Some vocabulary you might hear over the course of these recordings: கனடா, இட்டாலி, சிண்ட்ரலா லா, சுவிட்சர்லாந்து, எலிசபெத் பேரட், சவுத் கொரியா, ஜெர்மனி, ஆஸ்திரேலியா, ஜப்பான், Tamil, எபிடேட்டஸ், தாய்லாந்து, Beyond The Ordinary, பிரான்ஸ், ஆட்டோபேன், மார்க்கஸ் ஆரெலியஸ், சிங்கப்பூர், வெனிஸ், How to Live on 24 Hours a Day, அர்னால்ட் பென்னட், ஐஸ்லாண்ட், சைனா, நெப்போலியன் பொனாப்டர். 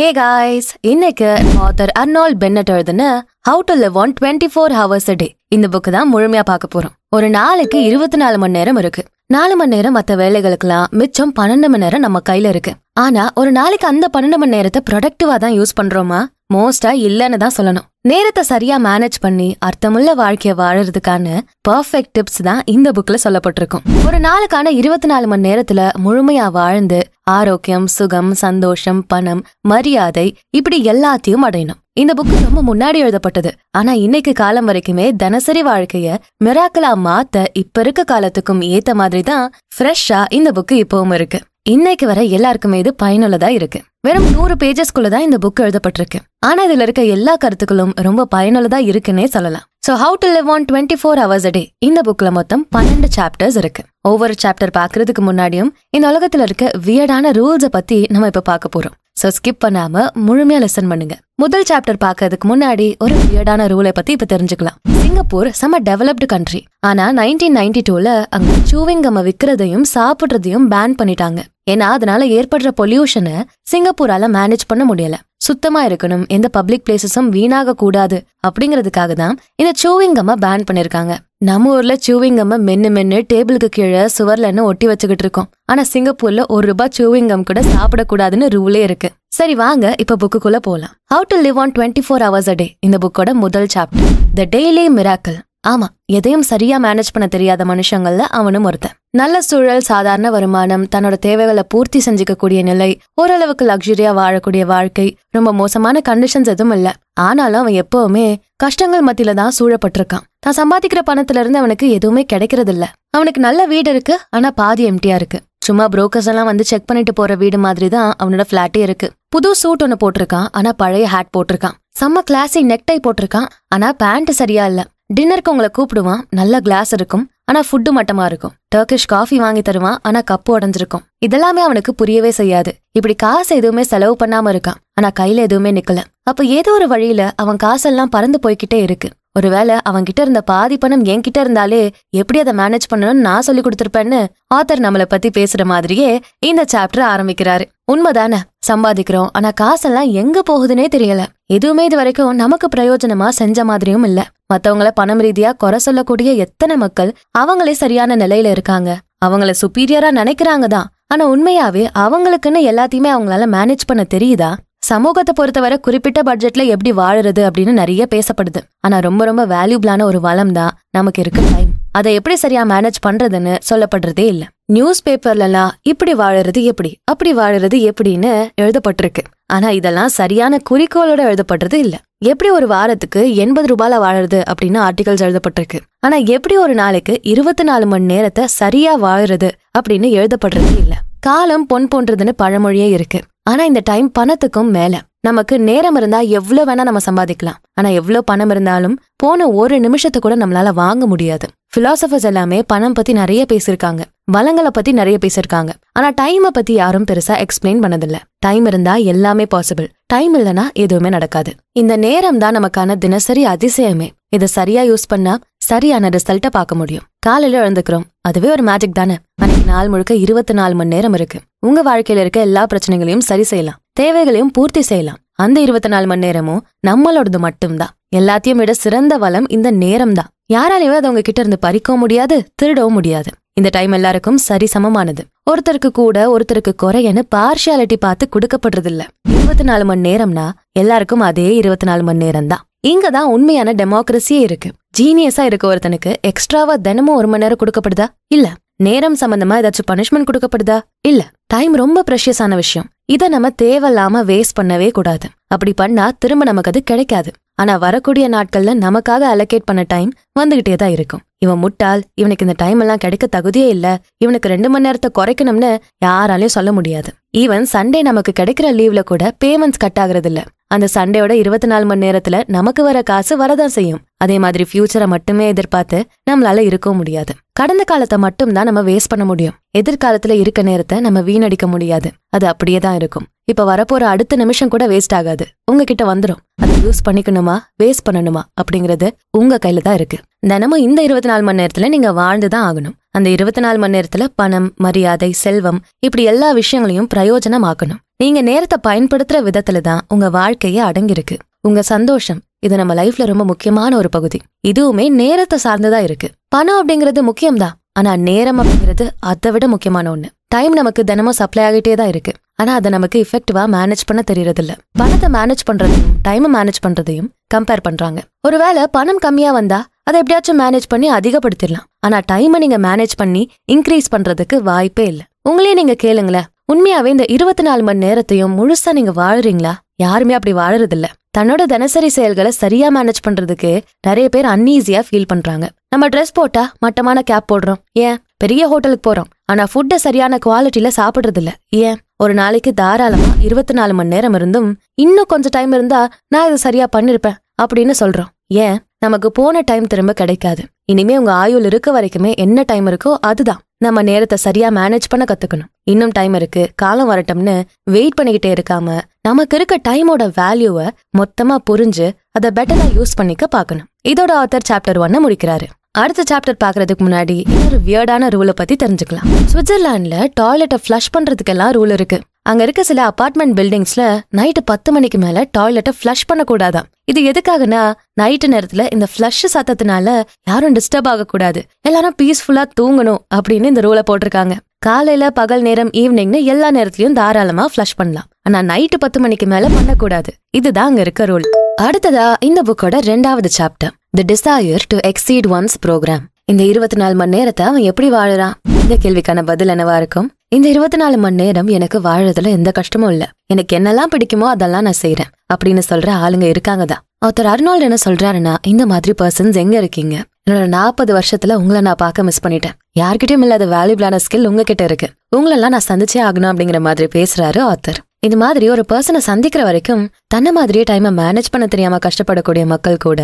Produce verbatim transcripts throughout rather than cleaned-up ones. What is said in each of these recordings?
ஹே guys, இன்னைக்கு author அர்னால்ட் பென்னட் எழுதுன How to Live on twenty-four hours a day இந்த book தான் முழுமையா பார்க்க போறோம். ஒரு நாளைக்கு இருபத்தி நாலு மணி நேரம் இருக்கு. நாலு மணி நேரம் மற்ற வேலைகளுக்குலாம், மிச்சம் பன்னெண்டு மணி நேரம் நம்ம கையில இருக்கு. ஆனா ஒரு நாளைக்கு அந்த பன்னெண்டு மணி நேரத்தை ப்ரொடக்டிவா தான் யூஸ் பண்றோமா? மோஸ்டா இல்லைன்னு தான் சொல்லணும். நேரத்தை சரியா மேனேஜ் பண்ணி அர்த்தமுள்ள வாழ்க்கையை வாழறதுக்கான பர்ஃபெக்ட் டிப்ஸ் தான் இந்த புக்ல சொல்லப்பட்டிருக்கும். ஒரு நாளுக்கான இருபத்தி நாலு மணி நேரத்துல முழுமையா வாழ்ந்து ஆரோக்கியம், சுகம், சந்தோஷம், பணம், மரியாதை இப்படி எல்லாத்தையும் அடையணும். இந்த புக்கு ரொம்ப முன்னாடி எழுதப்பட்டது. ஆனா இன்னைக்கு காலம் வரைக்குமே தினசரி வாழ்க்கைய மிராக்கலா மாத்த இப்ப இருக்க காலத்துக்கும் ஏத்த மாதிரி தான் ஃப்ரெஷ்ஷா இந்த புக்கு இப்பவும் இருக்கு. இன்னைக்கு வர எல்லாருக்குமே இது பயனுள்ளதா இருக்கு. வெறும் நூறு பேஜஸ்குள்ளதான் இந்த புக் எழுதப்பட்டிருக்கு. ஆனா இதுல இருக்க எல்லா கருத்துக்களும் ரொம்ப பயனுள்ளதா இருக்குன்னே சொல்லலாம். So how to live on twenty-four hours a day. இந்த புக்ல மொத்தம் பன்னெண்டு சாப்டர்ஸ் இருக்கு. ஒவ்வொரு சாப்டர் பாக்குறதுக்கு முன்னாடியும் இந்த உலகத்துல இருக்க வியர்டான ரூல்ஸ பத்தி நம்ம இப்ப பார்க்க போறோம். சோ ஸ்கிப் பண்ணாம முழுமையா லெசன் பண்ணுங்க. முதல் சாப்டர் பாக்கிறதுக்கு முன்னாடி ஒரு வியர்டான ரூலை பத்தி இப்ப தெரிஞ்சுக்கலாம். சிங்கப்பூர் செம டெவலப்டு கண்ட்ரி. ஆனா நைன்டீன் நைன்டி டூல அங்க சூவிங் கம்ம விக்கிறதையும் சாப்பிடுறதையும் பேன் பண்ணிட்டாங்க. ஏன்னா அதனால ஏற்படுற பொல்யூஷனை சிங்கப்பூரால மேனேஜ் பண்ண முடியல. சுத்தமா இருக்கணும், எந்த பப்ளிக் பிளேசஸும் வீணாக கூடாது அப்படிங்கறதுக்காக தான் இந்த சூவிங் கம்ம பேன் பண்ணிருக்காங்க. நம்ம ஊர்ல சூவிங் கம்ம மென்னு மென்னு டேபிளுக்கு கீழே சுவர்லன்னு ஒட்டி வச்சுக்கிட்டு இருக்கோம். ஆனா சிங்கப்பூர்ல ஒரு ரூபாய் சூவிங் கம் கூட சாப்பிடக்கூடாதுன்னு ரூலே இருக்கு. சரி வாங்க இப்ப புக்குக்குள்ள போலாம். How to live on twenty four hours a day இந்த புக்கோட முதல் சாப்டர் த டெய்லி மிராக்கல். ஆமா, எதையும் சரியா மேனேஜ் பண்ண தெரியாத மனுஷங்கள்ல அவனும் ஒருத்தன். நல்ல சூழல், சாதாரண வருமானம், தன்னோட தேவைகளை பூர்த்தி செஞ்சுக்கக்கூடிய நிலை, ஓரளவுக்கு லக்ஸுரியா வாழக்கூடிய வாழ்க்கை, ரொம்ப மோசமான கண்டிஷன்ஸ் எதுவும் இல்ல. ஆனாலும் அவன் எப்பவுமே கஷ்டங்கள் மத்தியில தான் சூழப்பட்டிருக்கான். தான் சம்பாதிக்கிற பணத்துல இருந்து அவனுக்கு எதுவுமே கிடைக்கிறது இல்ல. அவனுக்கு நல்ல வீடு இருக்கு, ஆனா பாதி எம்டியா இருக்கு. சும்மா புரோக்கர்ஸ் எல்லாம் வந்து செக் பண்ணிட்டு போற வீடு மாதிரி தான் அவனோட பிளாட்டே இருக்கு. புது சூட் ஒன்னு போட்டிருக்கான், ஆனா பழைய ஹேட் போட்டிருக்கான். செம்ம கிளாஸி நெக்டை போட்டிருக்கான், ஆனா பேண்ட் சரியா இல்ல. டின்னருக்கு உங்களை கூப்பிடுவான், நல்ல கிளாஸ் இருக்கும், ஆனா ஃபுட்டு மட்டமா இருக்கும். டர்கிஷ் காஃபி வாங்கி தருவான், ஆனா கப்பு உடஞ்சிருக்கும். இதெல்லாமே அவனுக்கு புரியவே செய்யாது. இப்படி காசு எதுவுமே செலவு பண்ணாம இருக்கான், ஆனா கையில எதுவுமே நிக்கல. அப்ப ஏதோ ஒரு வழியில அவன் காசெல்லாம் பறந்து போய்கிட்டே இருக்கு. ஒருவேளை அவன் கிட்ட இருந்த பாதி பணம் என் கிட்ட இருந்தாலே எப்படி அதை மேனேஜ் பண்ணணும்னு நான் சொல்லி கொடுத்துருப்பேன்னு ஆத்தர் நம்மளை பத்தி பேசுற மாதிரியே இந்த சாப்டர் ஆரம்பிக்கிறாரு. உண்மைதானே, சம்பாதிக்கிறோம், ஆனா காசெல்லாம் எங்க போகுதுன்னே தெரியல. எதுவுமே இது வரைக்கும் நமக்கு பிரயோஜனமா செஞ்ச மாதிரியும் இல்ல. மத்தவங்கள பணம் ரீதியா குறை சொல்லக்கூடிய எத்தனை மக்கள் அவங்களே சரியான நிலையில இருக்காங்க. அவங்கள சுப்பீரியரா நினைக்கிறாங்க தான், ஆனா உண்மையாவே அவங்களுக்குன்னு எல்லாத்தையுமே அவங்களால மேனேஜ் பண்ண தெரியுதா? சமூகத்தை பொறுத்தவரை குறிப்பிட்ட பட்ஜெட்ல எப்படி வாழறது அப்படின்னு நிறைய பேசப்படுது. ஆனா ரொம்ப ரொம்ப வேல்யூபிளான ஒரு வளம் தான் நமக்கு இருக்கு டைம். அதை எப்படி சரியா மேனேஜ் பண்றதுன்னு சொல்லப்படுறதே இல்ல. நியூஸ் பேப்பர்லாம் இப்படி வாழறது எப்படி, அப்படி வாழறது எப்படின்னு எழுதப்பட்டிருக்கு. ஆனா இதெல்லாம் சரியான குறிக்கோளோட எழுதப்படுறது இல்ல. எப்படி ஒரு வாரத்துக்கு எண்பது ரூபாயில வாழறது அப்படின்னு ஆர்டிகல்ஸ் எழுதப்பட்டிருக்கு. ஆனா எப்படி ஒரு நாளைக்கு இருபத்தி நாலு மணி நேரத்தை சரியா வாழறது அப்படின்னு எழுதப்படுறது இல்ல. காலம் பொன் போன்றதுன்னு பழமொழியே இருக்கு. ஆனா இந்த டைம் பணத்துக்கும் மேல. நமக்கு நேரம் இருந்தா எவ்வளவு வேணா நம்ம சம்பாதிக்கலாம், ஆனா எவ்வளவு பணம் இருந்தாலும் போன ஒரு நிமிஷத்தை கூட நம்மளால வாங்க முடியாது. பிலாசபர்ஸ் எல்லாமே பணம் பத்தி நிறைய பேசியிருக்காங்க, வளங்களை பத்தி நிறைய பேசியிருக்காங்க. ஆனா டைமை பத்தி யாரும் பெருசா எக்ஸ்பிளைன் பண்ணதில்ல. டைம் இருந்தா எல்லாமே பாசிபிள், டைம் இல்லைன்னா எதுவுமே நடக்காது. இந்த நேரம் தான் நமக்கான தினசரி அதிசயமே. இதை சரியா யூஸ் பண்ணா சரியான ரிசல்ட்டை பார்க்க முடியும். காலையில எழுந்துக்கிறோம், அதுவே ஒரு மேஜிக் தானே. அன்னைக்கு நாள் முழுக்க இருபத்தி நாலு மணி நேரம் இருக்கு. உங்க வாழ்க்கையில இருக்க எல்லா பிரச்சனைகளையும் சரி செய்யலாம், தேவைகளையும் பூர்த்தி செய்யலாம். அந்த இருபத்தி நாலு மணி நேரமும் நம்மளோடது மட்டும்தான். எல்லாத்தையும் விட சிறந்த வளம் இந்த நேரம் தான். யாராலையும் அதை உங்ககிட்ட இருந்து பறிக்கவும் முடியாது, திருடவும் முடியாது. இந்த டைம் எல்லாருக்கும் சரி சமமானது. ஒருத்தருக்கு கூட ஒருத்தருக்கு குறையன்னு பார்ஷியாலிட்டி பார்த்து கொடுக்கப்படுறது இல்ல. இருபத்தி நாலு மணி நேரம்னா எல்லாருக்கும் அதே இருபத்தி நாலு மணி நேரம் தான். இங்கதான் உண்மையான டெமோக்ரஸியே இருக்கு. ஜீனியஸா இருக்க ஒருத்தனுக்கு எக்ஸ்ட்ராவா தினமும் ஒரு மணி நேரம் கொடுக்கப்படுதா? இல்ல. நேரம் சம்பந்தமா ஏதாச்சும் பனிஷ்மெண்ட் கொடுக்கப்படுதா? இல்ல. டைம் ரொம்ப ப்ரெஷியஸான விஷயம். இதை நம்ம தேவையில்லாம வேஸ்ட் பண்ணவே கூடாது. அப்படி பண்ணா திரும்ப நமக்கு அது கிடைக்காது. ஆனா வரக்கூடிய நாட்கள்ல நமக்காக அலோகேட் பண்ண டைம் வந்துகிட்டே தான் இருக்கும். இவன் முட்டாள், இவனுக்கு இந்த டைம் எல்லாம் கிடைக்க தகுதியே இல்ல, இவனுக்கு ரெண்டு மணி நேரத்தை குறைக்கணும்னு யாராலையும் சொல்ல முடியாது. ஈவன் சண்டே நமக்கு கிடைக்கிற லீவ்ல கூட பேமெண்ட்ஸ் கட் ஆகுறது இல்ல. அந்த சண்டேயோட இருபத்தி நாலு மணி நேரத்துல நமக்கு வர காசு வரதான் செய்யும். அதே மாதிரி ஃபியூச்சரை மட்டுமே எதிர்பார்த்து நம்மளால இருக்கவும் முடியாது. கடந்த காலத்தை மட்டும் தான் நம்ம வேஸ்ட் பண்ண முடியும். எதிர்காலத்துல இருக்க நேரத்தை நம்ம வீணடிக்க முடியாது. அது அப்படியே தான் இருக்கும். இப்ப வரப்போற அடுத்த நிமிஷம் கூட வேஸ்ட் ஆகாது, உங்ககிட்ட வந்துடும். அதை யூஸ் பண்ணிக்கணுமா வேஸ்ட் பண்ணணுமா அப்படிங்கறது உங்க கையில தான் இருக்கு. தினமும் இந்த இருபத்தி நாலு மணி நேரத்துல நீங்க வாழ்ந்துதான் ஆகணும். அந்த இருபத்தி நாலு மணி நேரத்துல பணம், மரியாதை, செல்வம் இப்படி எல்லா விஷயங்களையும் பிரயோஜனமாக்கணும். நீங்க நேரத்தை பயன்படுத்துற விதத்துல தான் உங்க வாழ்க்கையே அடங்கிருக்கு. உங்க சந்தோஷம் இது நம்ம லைஃப்ல ரொம்ப முக்கியமான ஒரு பகுதி. இதுவுமே நேரத்தை சார்ந்ததா இருக்கு. பணம் அப்படிங்கிறது முக்கியம்தான், ஆனா நேரம் அப்படிங்கிறது அதை விட முக்கியமான ஒண்ணு. டைம் நமக்கு தினமும் சப்ளை ஆகிட்டே தான் இருக்கு, ஆனா அதை நமக்கு எஃபெக்டிவா மேனேஜ் பண்ண தெரியறதில்ல. பணத்தை மேனேஜ் பண்றதையும் டைமை மேனேஜ் பண்றதையும் கம்பேர் பண்றாங்க. ஒருவேளை பணம் கம்மியா வந்தா அதை எப்படியாச்சும் மேனேஜ் பண்ணி அதிகப்படுத்திடலாம், ஆனா டைமை நீங்க மேனேஜ் பண்ணி இன்க்ரீஸ் பண்றதுக்கு வாய்ப்பே இல்லை. உங்களே நீங்க கேளுங்களேன், உண்மையாவே இந்த இருபத்தி நாலு மணி நேரத்தையும் முழுசா நீங்க வாழறீங்களா? யாருமே அப்படி வாழறதில்ல. தன்னோட தினசரி செயல்களை சரியா மேனேஜ் பண்றதுக்கு நிறைய பேர் அன்ஈஸியா ஃபீல் பண்றாங்க. நம்ம ட்ரெஸ் போட்டா மட்டமான கேப் போடுறோம், ஏன்? பெரிய ஹோட்டலுக்கு போறோம், ஆனா ஃபுட்டை சரியான குவாலிட்டியில சாப்பிடுறது இல்ல, ஏன்? ஒரு நாளைக்கு தாராளமா இருபத்தி நாலு மணி நேரம் இருந்தும் இன்னும் கொஞ்சம் டைம் இருந்தா நான் இதை சரியா பண்ணிருப்பேன் அப்படின்னு சொல்றோம், ஏன்? நமக்கு போன டைம் திரும்ப கிடைக்காது. இனிமே உங்க ஆயுள் இருக்க வரைக்குமே என்ன டைம் இருக்கோ அதுதான். நம்ம நேரத்தை சரியா மேனேஜ் பண்ண கத்துக்கணும். இன்னும் டைம் இருக்கு, காலம் வரட்டும்னு வெயிட் பண்ணிக்கிட்டே இருக்காம நமக்கு இருக்க டைமோட வேல்யூவை மொத்தமா புரிஞ்சு அதை பெட்டரா யூஸ் பண்ணிக்க பார்க்கணும். இதோட ஆத்தர் சாப்டர் ஒன்னை முடிக்கிறாரு. அடுத்த சாப்டர் பாக்குறதுக்கு முன்னாடி இன்னொரு வியர்டான ரூலை பத்தி தெரிஞ்சுக்கலாம். சுவிட்சர்லாந்துல டாய்லெட்டை ஃபிளஷ் பண்றதுக்கெல்லாம் ரூல் இருக்கு. அங்க இருக்க சில அபார்ட்மெண்ட் பில்டிங்ஸ்ல நைட்டு பத்து மணிக்கு மேல டாய்லெட்டை ஃபிளஷ் பண்ணக்கூடாதான். இது எதுக்காகனா, நைட்டு நேரத்துல இந்த ஃபிளஷ் சத்தத்தினால யாரும் டிஸ்டர்ப் ஆகக்கூடாது, எல்லாரும் பீஸ்ஃபுல்லா தூங்கணும் அப்படின்னு இந்த ரூலை போட்டிருக்காங்க. காலையில, பகல் நேரம், ஈவினிங்னு எல்லா நேரத்திலயும் தாராளமா ஃபிளஷ் பண்ணலாம், ஆனா நைட்டு பத்து மணிக்கு மேல பண்ணக்கூடாது. இதுதான் அங்க இருக்க ரூல். அடுத்ததா இந்த புக்கோட ரெண்டாவது chapter, the desire to exceed one's programme. இந்த இருபத்தி நாலு மணி நேரத்தை அவன் எப்படி வாழறான்? இந்த கேள்விக்கான பதில் என்னவா இருக்கும்? இந்த இருபத்தி நாலு மணி நேரம் எனக்கு வாழறதுல எந்த கஷ்டமும் இல்ல, எனக்கு என்னெல்லாம் பிடிக்குமோ அதெல்லாம் நான் செய்யறேன் அப்படின்னு சொல்ற ஆளுங்க இருக்காங்க தான். ஆத்தர் அர்னால்ட் என்ன சொல்றாருன்னா, இந்த மாதிரி பர்சன்ஸ் எங்க இருக்கீங்க? என்னோட நாற்பது வருஷத்துல உங்களை நான் பார்க்க மிஸ் பண்ணிட்டேன். யார்கிட்டயும் இல்லாத வேல்யூபிளான ஸ்கில் உங்ககிட்ட இருக்கு, உங்களெல்லாம் நான் சந்திச்சே ஆகணும் அப்படிங்கிற மாதிரி பேசுறாரு ஆத்தர். இந்த மாதிரி ஒரு பர்சனை சந்திக்கிற வரைக்கும் தன்ன மாதிரியே டைமை மேனேஜ் பண்ண தெரியாம கஷ்டப்படக்கூடிய மக்கள் கூட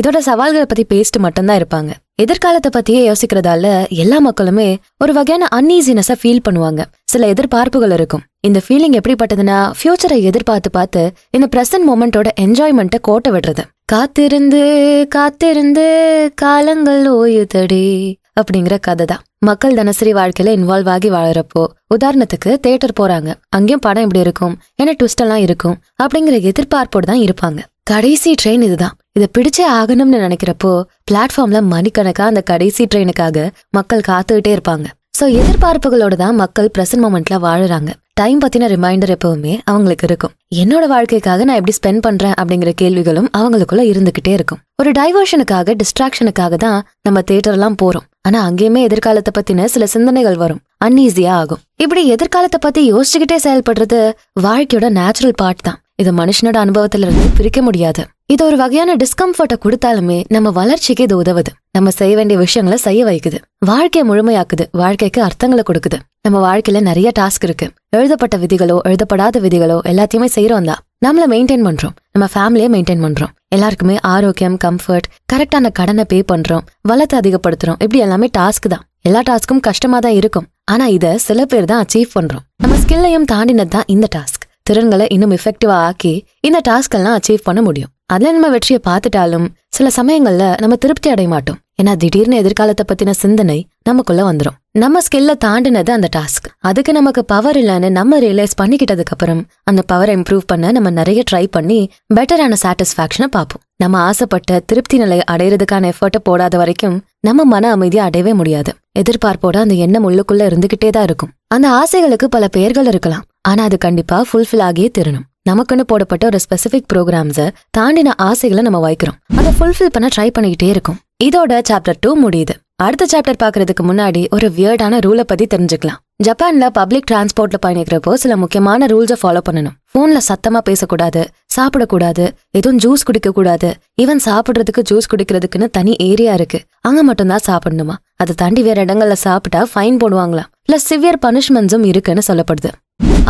இதோட சவால்களை பத்தி பேசிட்டு மட்டும்தான் இருப்பாங்க. எதிர்காலத்தை பத்தியே யோசிக்கிறதால எல்லா மக்களுமே ஒரு வகையான அன்ஈசினஸா ஃபீல் பண்ணுவாங்க. சில எதிர்பார்ப்புகள் இருக்கும். இந்த ஃபீலிங் எப்படிப்பட்டதுன்னா, ஃபியூச்சரை எதிர்பார்த்து பார்த்து இந்த பிரசன்ட் மொமெண்டோட என்ஜாய்மெண்ட்டை கோட்டை விடுறது. காத்திருந்து காத்திருந்து காலங்கள் ஓயுதடி அப்படிங்கிற கதை தான். மக்கள் தினசரி வாழ்க்கையில இன்வால்வ் ஆகி வாழறப்போ, உதாரணத்துக்கு தியேட்டர் போறாங்க, அங்கேயும் படம் இப்படி இருக்கும், என்ன ட்விஸ்ட் எல்லாம் இருக்கும் அப்படிங்கிற எதிர்பார்ப்போடு தான் இருப்பாங்க. கடைசி ட்ரெயின் இதுதான், இதை பிடிச்சே ஆகணும்னு நினைக்கிறப்போ பிளாட்ஃபார்ம்ல மணிக்கணக்கா அந்த கடைசி ட்ரெயினுக்காக மக்கள் காத்துக்கிட்டே இருப்பாங்க. சோ எதிர்பார்ப்புகளோட தான் மக்கள் பிரசன்ட் மொமெண்ட்ல வாழறாங்க. டைம் பத்தின ரிமைண்டர் எப்பவுமே அவங்களுக்கு இருக்கும். என்னோட வாழ்க்கைக்காக நான் எப்படி ஸ்பெண்ட் பண்றேன் அப்படிங்கிற கேள்விகளும் அவங்களுக்குள்ள இருந்துகிட்டே இருக்கும். ஒரு டைவர்ஷனுக்காக, டிஸ்ட்ராக்ஷனுக்காக தான் நம்ம தியேட்டர்லாம் போறோம், ஆனா அங்கேயுமே எதிர்காலத்தை பத்தின சில சிந்தனைகள் வரும், அன்ஈஸியா ஆகும். இப்படி எதிர்காலத்தை பத்தி யோசிச்சுக்கிட்டே செயல்படுறது வாழ்க்கையோட நேச்சுரல் பார்ட் தான். இது மனுஷனோட அனுபவத்துல இருந்து பிரிக்க முடியாது. இது ஒரு வகையான டிஸ்கம்ஃபர்ட்டை கொடுத்தாலுமே நம்ம வளர்ச்சிக்கு இது உதவுது. நம்ம செய்ய வேண்டிய விஷயங்களை செய்ய வைக்குது, வாழ்க்கையை முழுமையாக்குது, வாழ்க்கைக்கு அர்த்தங்களை கொடுக்குது. நம்ம வாழ்க்கையில நிறைய டாஸ்க் இருக்கு. எழுதப்பட்ட விதிகளோ எழுதப்படாத விதிகளோ எல்லாத்தையுமே செய்யறோம் தான். நம்மள மெயின்டைன் பண்றோம், நம்ம ஃபேமிலியை மெயின்டைன் பண்றோம், எல்லாருக்குமே ஆரோக்கியம், கம்ஃபர்ட், கரெக்டான கடனை பே பண்றோம், வளத்தை அதிகப்படுத்துறோம். இப்படி எல்லாமே டாஸ்க் தான். எல்லா டாஸ்க்கும் கஷ்டமா தான் இருக்கும், ஆனா இதை சில பேர் தான் அச்சீவ் பண்றோம். நம்ம ஸ்கில்லையும் தாண்டினது தான் இந்த டாஸ்க். திறன்களை இன்னும் எஃபெக்டிவா ஆக்கி இந்த டாஸ்க் எல்லாம் அச்சீவ் பண்ண முடியும். அதுல நம்ம வெற்றியை பார்த்துட்டாலும் சில சமயங்கள்ல நம்ம திருப்தி அடைய மாட்டோம். ஏன்னா திடீர்னு எதிர்காலத்தை பத்தின சிந்தனை நமக்குள்ள வந்துடும். நம்ம ஸ்கில்ல தாண்டினது அந்த டாஸ்க், அதுக்கு நமக்கு பவர் இல்லைன்னு நம்ம ரியலைஸ் பண்ணிக்கிட்டதுக்கு அப்புறம் அந்த பவரை இம்ப்ரூவ் பண்ண நம்ம நிறைய ட்ரை பண்ணி பெட்டரான சாட்டிஸ்ஃபேக்ஷனை பார்ப்போம். நம்ம ஆசைப்பட்ட திருப்தி நிலை அடையிறதுக்கான எஃபர்ட்டை போடாத வரைக்கும் நம்ம மன அமைதியை அடையவே முடியாது. எதிர்பார்ப்போட அந்த எண்ணம் உள்ளுக்குள்ள இருந்துகிட்டே தான் இருக்கும். அந்த ஆசைகளுக்கு பல பெயர்கள் இருக்கலாம், ஆனா அது கண்டிப்பா ஃபுல்ஃபில் ஆகியே தரணும். நமக்குன்னு போடப்பட்ட ஒரு ஸ்பெசிபிக் ப்ரோக்ராம்ஸை தாண்டின ஆசைகளை நம்ம வைக்கிறோம், அதை ஃபுல்ஃபில் பண்ண ட்ரை பண்ணிக்கிட்டே இருக்கும். இதோட சாப்டர் டூ முடியுது. அடுத்த சாப்டர் பாக்குறதுக்கு முன்னாடி ஒரு வியர்டான ரூலை பத்தி தெரிஞ்சுக்கலாம். ஜப்பான்ல பப்ளிக் டிரான்ஸ்போர்ட்ல பயணிக்கிறப்போ சில முக்கியமான ரூல்ஸை ஃபாலோ பண்ணணும். போன்ல சத்தமா பேசக்கூடாது, சாப்பிடக்கூடாது, எதுவும் ஜூஸ் குடிக்க கூடாது. ஈவன் சாப்பிடுறதுக்கு, ஜூஸ் குடிக்கிறதுக்குன்னு தனி ஏரியா இருக்கு, அங்க மட்டும்தான் சாப்பிடணுமா. அதை தாண்டி வேற இடங்கள்ல சாப்பிட்டா ஃபைன் போடுவாங்களாம். பிளஸ் சிவியர் பனிஷ்மெண்ட்ஸும் இருக்குன்னு சொல்லப்படுது.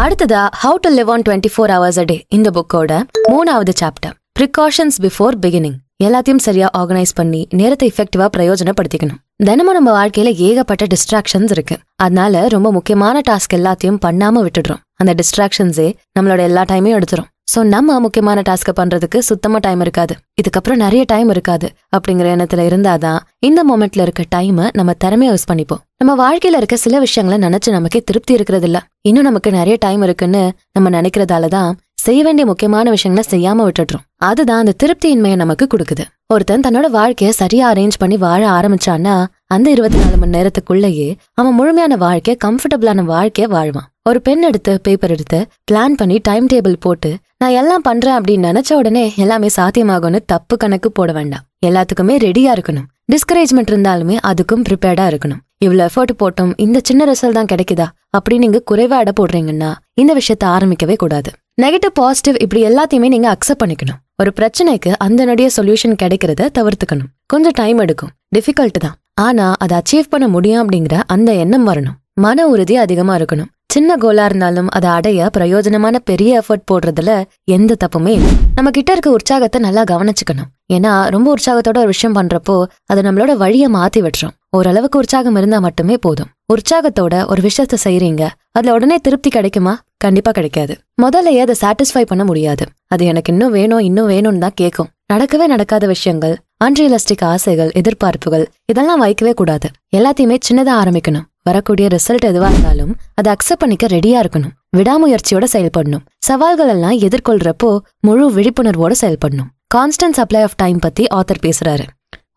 அடுத்ததா How to Live on twenty-four Hours a Day இந்த புக்கோட மூணாவது சாப்டர், Precautions Before Beginning. எல்லாத்தையும் சரியா ஆர்கனைஸ் பண்ணி நேரத்தை எஃபெக்டிவா பிரயோஜனப்படுத்திக்கணும். தினமும் நம்ம வாழ்க்கையில ஏகப்பட்ட டிஸ்ட்ராக்ஷன்ஸ் இருக்கு, அதனால ரொம்ப முக்கியமான டாஸ்க் எல்லாத்தையும் பண்ணாம விட்டுடுறோம். அந்த டிஸ்ட்ராக்ஷன்ஸே நம்மளோட எல்லா டைமையும் எடுத்துரும். So, நம்ம முக்கியமான டாஸ்க பண்றதுக்கு சுத்தமா டைம் இருக்காது. இதுக்கப்புறம் நிறைய டைம் இருக்காது அப்படிங்கற எண்ணத்துல இருந்தாதான் இந்த மொமெண்ட்ல இருக்க டைமை நம்ம திறமையா யூஸ் பண்ணிப்போம். நம்ம வாழ்க்கையில இருக்க சில விஷயங்களை நினைச்சு நமக்கே திருப்தி இருக்கிறது இல்ல. இன்னும் நமக்கு நிறைய டைம் இருக்குன்னு நம்ம நினைக்கிறதாலதான் செய்ய வேண்டிய முக்கியமான விஷயங்களை செய்யாம விட்டுடுறோம். அதுதான் அந்த திருப்தியின்மையை நமக்கு கொடுக்குது. ஒருத்தன் தன்னோட வாழ்க்கையை சரியா அரேஞ்ச் பண்ணி வாழ ஆரம்பிச்சான்னா அந்த இருபத்தி நாலு மணி நேரத்துக்குள்ளேயே அவன் முழுமையான வாழ்க்கைய கம்ஃபர்டபுளான வாழ்க்கைய வாழ்வான். ஒரு பென் எடுத்து பேப்பர் எடுத்து பிளான் பண்ணி டைம் டேபிள் போட்டு நான் எல்லாம் பண்றேன் அப்படின்னு நினைச்ச உடனே எல்லாமே சாத்தியமாகும்னு தப்பு கணக்கு போட வேண்டாம். எல்லாத்துக்குமே ரெடியா இருக்கணும். டிஸ்கரேஜ்மெண்ட் இருந்தாலுமே அதுக்கும் ப்ரிப்பேர்டா இருக்கணும். இவ்வளவு எஃபர்ட் போட்டும் இந்த சின்ன ரிசல்ட் தான் கிடைக்குதா அப்படின்னு நீங்க குறைவா எடை போடுறீங்கன்னா இந்த விஷயத்த ஆரம்பிக்கவே கூடாது. நெகட்டிவ் பாசிட்டிவ் இப்படி எல்லாத்தையுமே நீங்க அக்செப்ட் பண்ணிக்கணும். ஒரு பிரச்சனைக்கு அந்த நடிய சொல்யூஷன் கிடைக்கிறத தவிர்த்துக்கணும். கொஞ்சம் டைம் எடுக்கும், டிஃபிகல்ட் தான், ஆனா அதை அச்சீவ் பண்ண முடியும் அப்படிங்கிற அந்த எண்ணம் வரணும். மன உறுதி அதிகமா இருக்கணும். சின்ன கோலா இருந்தாலும் அதை அடைய பிரயோஜனமான பெரிய எஃபர்ட் போடுறதுல எந்த தப்புமே இல்லை. நம்ம கிட்ட இருக்க உற்சாகத்தை நல்லா கவனிச்சுக்கணும். ஏன்னா ரொம்ப உற்சாகத்தோட ஒரு விஷயம் பண்றப்போ அதை நம்மளோட வழியை மாத்தி விட்டுறோம். ஓரளவுக்கு உற்சாகம் இருந்தா மட்டுமே போதும். உற்சாகத்தோட ஒரு விஷயத்த செய்யறீங்க, அதுல உடனே திருப்தி கிடைக்குமா? கண்டிப்பா கிடைக்காது. முதல்லையே அதை சாட்டிஸ்ஃபை பண்ண முடியாது. அது எனக்கு இன்னும் வேணும் இன்னும் வேணும்னு தான் கேட்கும். நடக்கவே நடக்காத விஷயங்கள், அன்ரியலிஸ்டிக் ஆசைகள், எதிர்பார்ப்புகள் இதெல்லாம் வைக்கவே கூடாது. எல்லாத்தையுமே சின்னதா ஆரம்பிக்கணும். வரக்கூடிய ரிசல்ட் எதுவா இருந்தாலும் அதை அக்செப்ட் பண்ணிக்க ரெடியா இருக்கணும். விடாமுயற்சியோட செயல்படணும். சவால்கள் எல்லாம் எதிர்கொள்றப்போ முழு விழிப்புணர்வோட செயல்படணும். கான்ஸ்டன்ட் சப்ளை ஆஃப் டைம் பத்தி ஆத்தர் பேசுறாரு.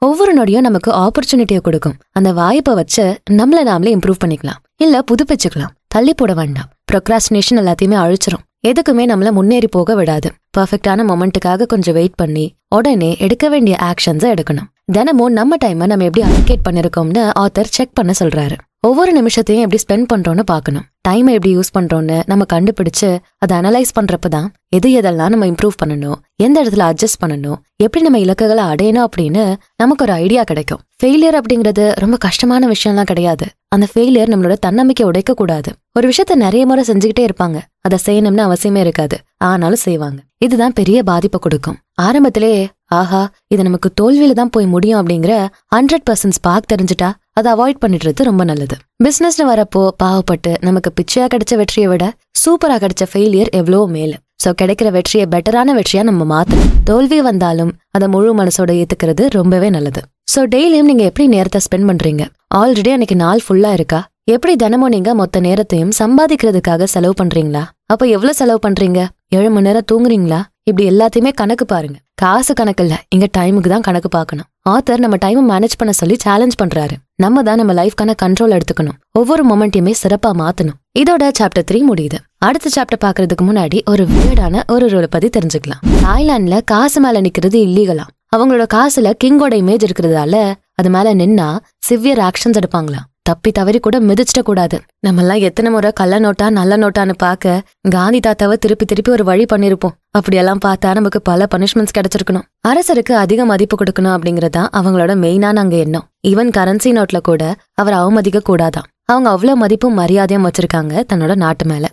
ஒவ்வொரு நொடியும் நமக்கு ஆப்பர்ச்சுனிட்டியை கொடுக்கும். அந்த வாய்ப்பை வச்சு நம்மள நாமளே இம்ப்ரூவ் பண்ணிக்கலாம், இல்ல புதுப்பிச்சுக்கலாம். தள்ளி போட வேண்டாம். ப்ரொக்ராஸ்டினேஷன் எல்லாத்தையுமே அழிச்சிரும். எதுக்குமே நம்மள முன்னேறி போக விடாது. பர்ஃபெக்டான மொமெண்ட்டுக்காக கொஞ்சம் வெயிட் பண்ணி உடனே எடுக்க வேண்டிய ஆக்ஷன்ஸை எடுக்கணும். தினமும் நம்ம டைமை நம்ம எப்படி அலோகேட் பண்ணிருக்கோம்னு ஆத்தர் செக் பண்ண சொல்றாரு. ஒவ்வொரு நிமிஷத்தையும் எப்படி ஸ்பெண்ட் பண்றோம்னு பார்க்கணும். டைமை எப்படி யூஸ் பண்றோம்னு நம்ம கண்டுபிடிச்சு அதை அனலைஸ் பண்றப்பதான் எது எதெல்லாம் நம்ம இம்ப்ரூவ் பண்ணணும், எந்த இடத்துல அட்ஜஸ்ட் பண்ணணும், எப்படி நம்ம இலக்குகளை அடையணும் அப்படின்னு நமக்கு ஒரு ஐடியா கிடைக்கும். ஃபெயிலியர் அப்படிங்கிறது ரொம்ப கஷ்டமான விஷயம்லாம் கிடையாது. அந்த ஃபெயிலியர் நம்மளோட தன்னம்பிக்கை உடைக்க கூடாது. ஒரு விஷயத்த நிறைய முறை செஞ்சுக்கிட்டே இருப்பாங்க. அதை செய்யணும்னு அவசியமே இருக்காது, ஆனாலும் செய்வாங்க. இதுதான் பெரிய பாதிப்பை கொடுக்கும். ஆரம்பத்திலே ஆஹா இது நமக்கு தோல்வியில தான் போய் முடியும் அப்படிங்கிற ஹண்ட்ரட் பர்சன்ட் ஸ்பார்க் தெரிஞ்சுட்டா அதை அவாய்ட் பண்ணிடுறது ரொம்ப நல்லது. பிசினஸ்ல வரப்போ பாவப்பட்டு நமக்கு பிச்சையா கிடைச்ச வெற்றியை விட சூப்பரா கிடைச்ச ஃபெயிலியர் எவ்வளோ மேல. சோ கிடைக்கிற வெற்றியை பெட்டரான வெற்றியா நம்ம மாத்தணும். தோல்வி வந்தாலும் அதை முழு மனசோட ஏத்துக்கிறது ரொம்பவே நல்லது. சோ டெய்லியும் நீங்க எப்படி நேரத்தை ஸ்பெண்ட் பண்றீங்க? ஆல்ரெடி அன்னைக்கு நாள் ஃபுல்லா இருக்கா? எப்படி தினமும் நீங்க மொத்த நேரத்தையும் சம்பாதிக்கிறதுக்காக செலவு பண்றீங்களா? அப்ப எவ்வளவு செலவு பண்றீங்க? ஏழு மணி நேரம் தூங்குறீங்களா? இப்படி எல்லாத்தையுமே கணக்கு பாருங்க. காசு கணக்கு இல்ல, இங்க டைமுக்கு தான் கணக்கு பார்க்கணும். ஆத்தர் நம்ம டைமை மேனேஜ் பண்ண சொல்லி சேலஞ்ச் பண்றாரு. நம்ம தான் நம்ம லைஃப்கான கண்ட்ரோல் எடுத்துக்கணும். ஒவ்வொரு மொமெண்ட்டையுமே சிறப்பா மாத்தணும். இதோட சாப்டர் த்ரீ முடியுது. அடுத்த சாப்டர் பாக்குறதுக்கு முன்னாடி ஒரு வியர்டான ஒரு ரூலை பத்தி தெரிஞ்சுக்கலாம். தாய்லாந்துல காசு மேல நிக்கிறது இல்லீகலாம். அவங்களோட காசுல கிங்கோட இமேஜ் இருக்கிறதால அது மேல நின்னா சிவியர் ஆக்ஷன்ஸ் எடுப்பாங்களாம். தப்பி தவறி கூட மிதிச்சிட கூடாது. நம்ம எல்லாம் எத்தனை முறை கள்ள நோட்டா நல்ல நோட்டான்னு பார்க்க காந்தி தாத்தாவை திருப்பி திருப்பி ஒரு வழி பண்ணிருப்போம். அப்படியெல்லாம் பார்த்தா நமக்கு பல பனிஷ்மெண்ட்ஸ் கிடைச்சிருக்கணும். அரசருக்கு அதிக மதிப்பு கொடுக்கணும் அப்படிங்கறதான் அவங்களோட மெயினான அங்க எண்ணம். ஈவன் கரன்சி நோட்ல கூட அவர் அவமதிக்க கூடாதான். அவங்க அவ்வளவு மதிப்பும் மரியாதையும் வச்சிருக்காங்க தன்னோட நாட்டு மேல.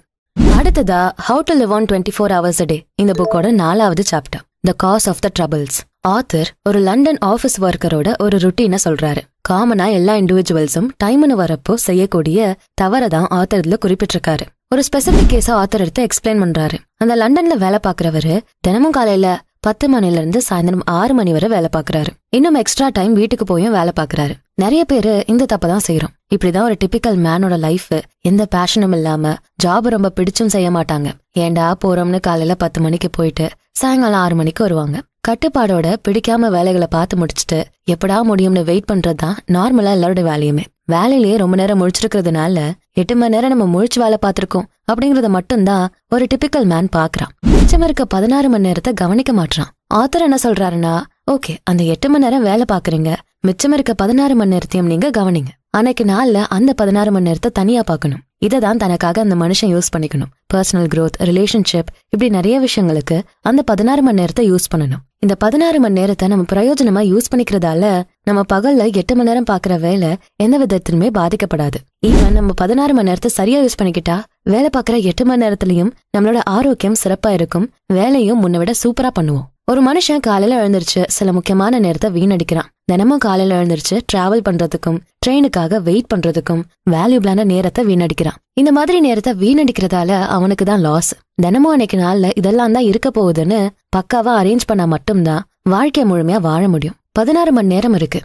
அடுத்ததா how to live on twenty four hours day, இந்த புக்கோட நாலாவது chapter, the cause of the troubles. Author ஒரு லண்டன் ஆஃபீஸ் ஒர்க்கரோட ஒரு ருட்டீனை சொல்றாரு. காமனா எல்லா இண்டிவிஜுவல்ஸும் டைம்னு வரப்போ செய்யக்கூடிய தவறதான் ஆத்தர் இதுல குறிப்பிட்டிருக்காரு. ஒரு ஸ்பெசிபிக் கேஸா ஆத்தர் எடுத்து எக்ஸ்பிளைன் பண்றாரு. அந்த லண்டன்ல வேலை பாக்குறவரு தினமும் காலையில பத்து மணில இருந்து சாயந்தரம் ஆறு மணி வரை வேலை பாக்குறாரு. இன்னும் எக்ஸ்ட்ரா டைம் வீட்டுக்கு போயும் வேலை பாக்குறாரு. நிறைய பேரு இந்த தப்பதான் செய்யறோம். இப்படிதான் ஒரு டிபிக்கல் மேனோட லைஃப். எந்த பேஷனும் இல்லாம ஜாப் ரொம்ப பிடிச்சும் செய்ய மாட்டாங்க. ஏண்டா போறோம்னு காலையில பத்து மணிக்கு போயிட்டு சாயங்காலம் ஆறு மணிக்கு வருவாங்க. கட்டுப்பாடோட பிடிக்காம வேலைகளை பார்த்து முடிச்சுட்டு எப்படா முடியும்னு வெயிட் பண்றதுதான் நார்மலா எல்லாரோட வேலையுமே. வேலையிலேயே ரொம்ப நேரம் முழிச்சிருக்கிறதுனால எட்டு மணி நேரம் நம்ம முழிச்சு வேலை பார்த்திருக்கோம் அப்படிங்கறத மட்டும்தான் ஒரு டிபிக்கல் மேன் பாக்குறான். மிச்சம் இருக்க பதினாறு மணி நேரத்தை கவனிக்க மாட்டான். ஆத்தர் என்ன சொல்றாருன்னா, ஓகே அந்த எட்டு மணி நேரம் வேலை பாக்குறீங்க, மிச்சம் இருக்க பதினாறு மணி நேரத்தையும் நீங்க கவனிங்க. அன்னைக்கு நாள்ல அந்த பதினாறு மணி நேரத்தை தனியா பாக்கணும். இதைதான் தனக்காக அந்த மனுஷன் யூஸ் பண்ணிக்கணும். பர்சனல் க்ரோத், ரிலேஷன்ஷிப் இப்படி நிறைய விஷயங்களுக்கு அந்த பதினாறு மணி நேரத்தை யூஸ் பண்ணணும். இந்த பதினாறு மணி நேரத்தை நம்ம பிரயோஜனமா யூஸ் பண்ணிக்கிறதால நம்ம பகல்ல எட்டு மணி நேரம் பாக்குற வேலை எந்த விதத்திலுமே பாதிக்கப்படாது. ஈவன் நம்ம பதினாறு மணி நேரத்தை சரியா யூஸ் பண்ணிக்கிட்டா வேலை பாக்குற எட்டு மணி நேரத்திலயும் நம்மளோட ஆரோக்கியம் சிறப்பா இருக்கும். வேலையும் முன்ன விட சூப்பரா பண்ணுவோம். ஒரு மனுஷன் காலையில எழுந்திருச்சு சில முக்கியமான நேரத்தை வீணடிக்கிறான். தினமும் காலையில எழுந்திருச்சு டிராவல் பண்றதுக்கும் ட்ரெயினுக்காக வெயிட் பண்றதுக்கும் வேல்யூபிளான நேரத்தை வீணடிக்கிறான். இந்த மாதிரி நேரத்தை வீணடிக்கிறதால அவனுக்கு தான் லாஸ். தினமும் அன்னைக்கு நாள்ல இதெல்லாம் தான் இருக்க போகுதுன்னு பக்காவா அரேஞ்ச் பண்ணா மட்டும்தான் வாழ்க்கை முழுமையா வாழ முடியும். பதினாறு மணி நேரம் இருக்கு.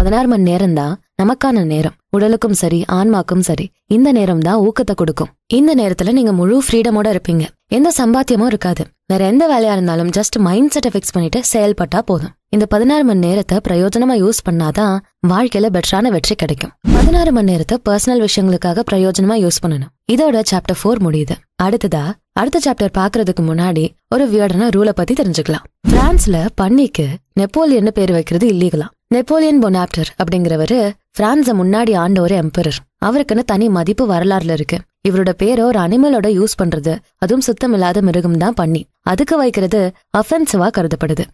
பதினாறு மணி நேரம் தான் நமக்கான நேரம். உடலுக்கும் சரி ஆன்மாக்கும் சரி இந்த நேரம் தான் ஊக்கத்தை கொடுக்கும். இந்த நேரத்துல நீங்க முழு ஃப்ரீடமோட இருப்பீங்க. எந்த சம்பாத்தியமும் இருக்காது. வேற எந்த வேலையா இருந்தாலும் ஜஸ்ட் மைண்ட் செட்டை ஃபிக்ஸ் பண்ணிட்டு செயல்பட்டா போதும். இந்த பதினாறு மணி நேரத்தை பிரயோஜனமா யூஸ் பண்ணாதான் வாழ்க்கையில பெட்டரான வெற்றி கிடைக்கும். பதினாறு மணி நேரத்தை பர்சனல் விஷயங்களுக்காக பிரயோஜனமா யூஸ் பண்ணணும். இதோட சாப்டர் ஃபோர் முடியுது. அடுத்ததா அடுத்த சாப்டர் பாக்குறதுக்கு முன்னாடி ஒரு வியர்டான ரூலை பத்தி தெரிஞ்சுக்கலாம். பிரான்ஸ்ல பன்னிக்கு நெப்போலியன் பேர் வைக்கிறது இல்லீகலாம். நெப்போலியன் பொனாப்டர் அப்படிங்கிறவரு பிரான்ஸ முன்னாடி ஆண்ட ஒரு எம்பரர். அவருக்குன்னு தனி மதிப்பு வரலாறுல இருக்கு. இவரோட பேரை ஒரு அனிமலோட யூஸ் பண்றது, அதுவும் சுத்தம் இல்லாத மிருகம் தான் பண்ணி, அதுக்கு வைக்கிறது அஃபென்சிவா கருதப்படுது.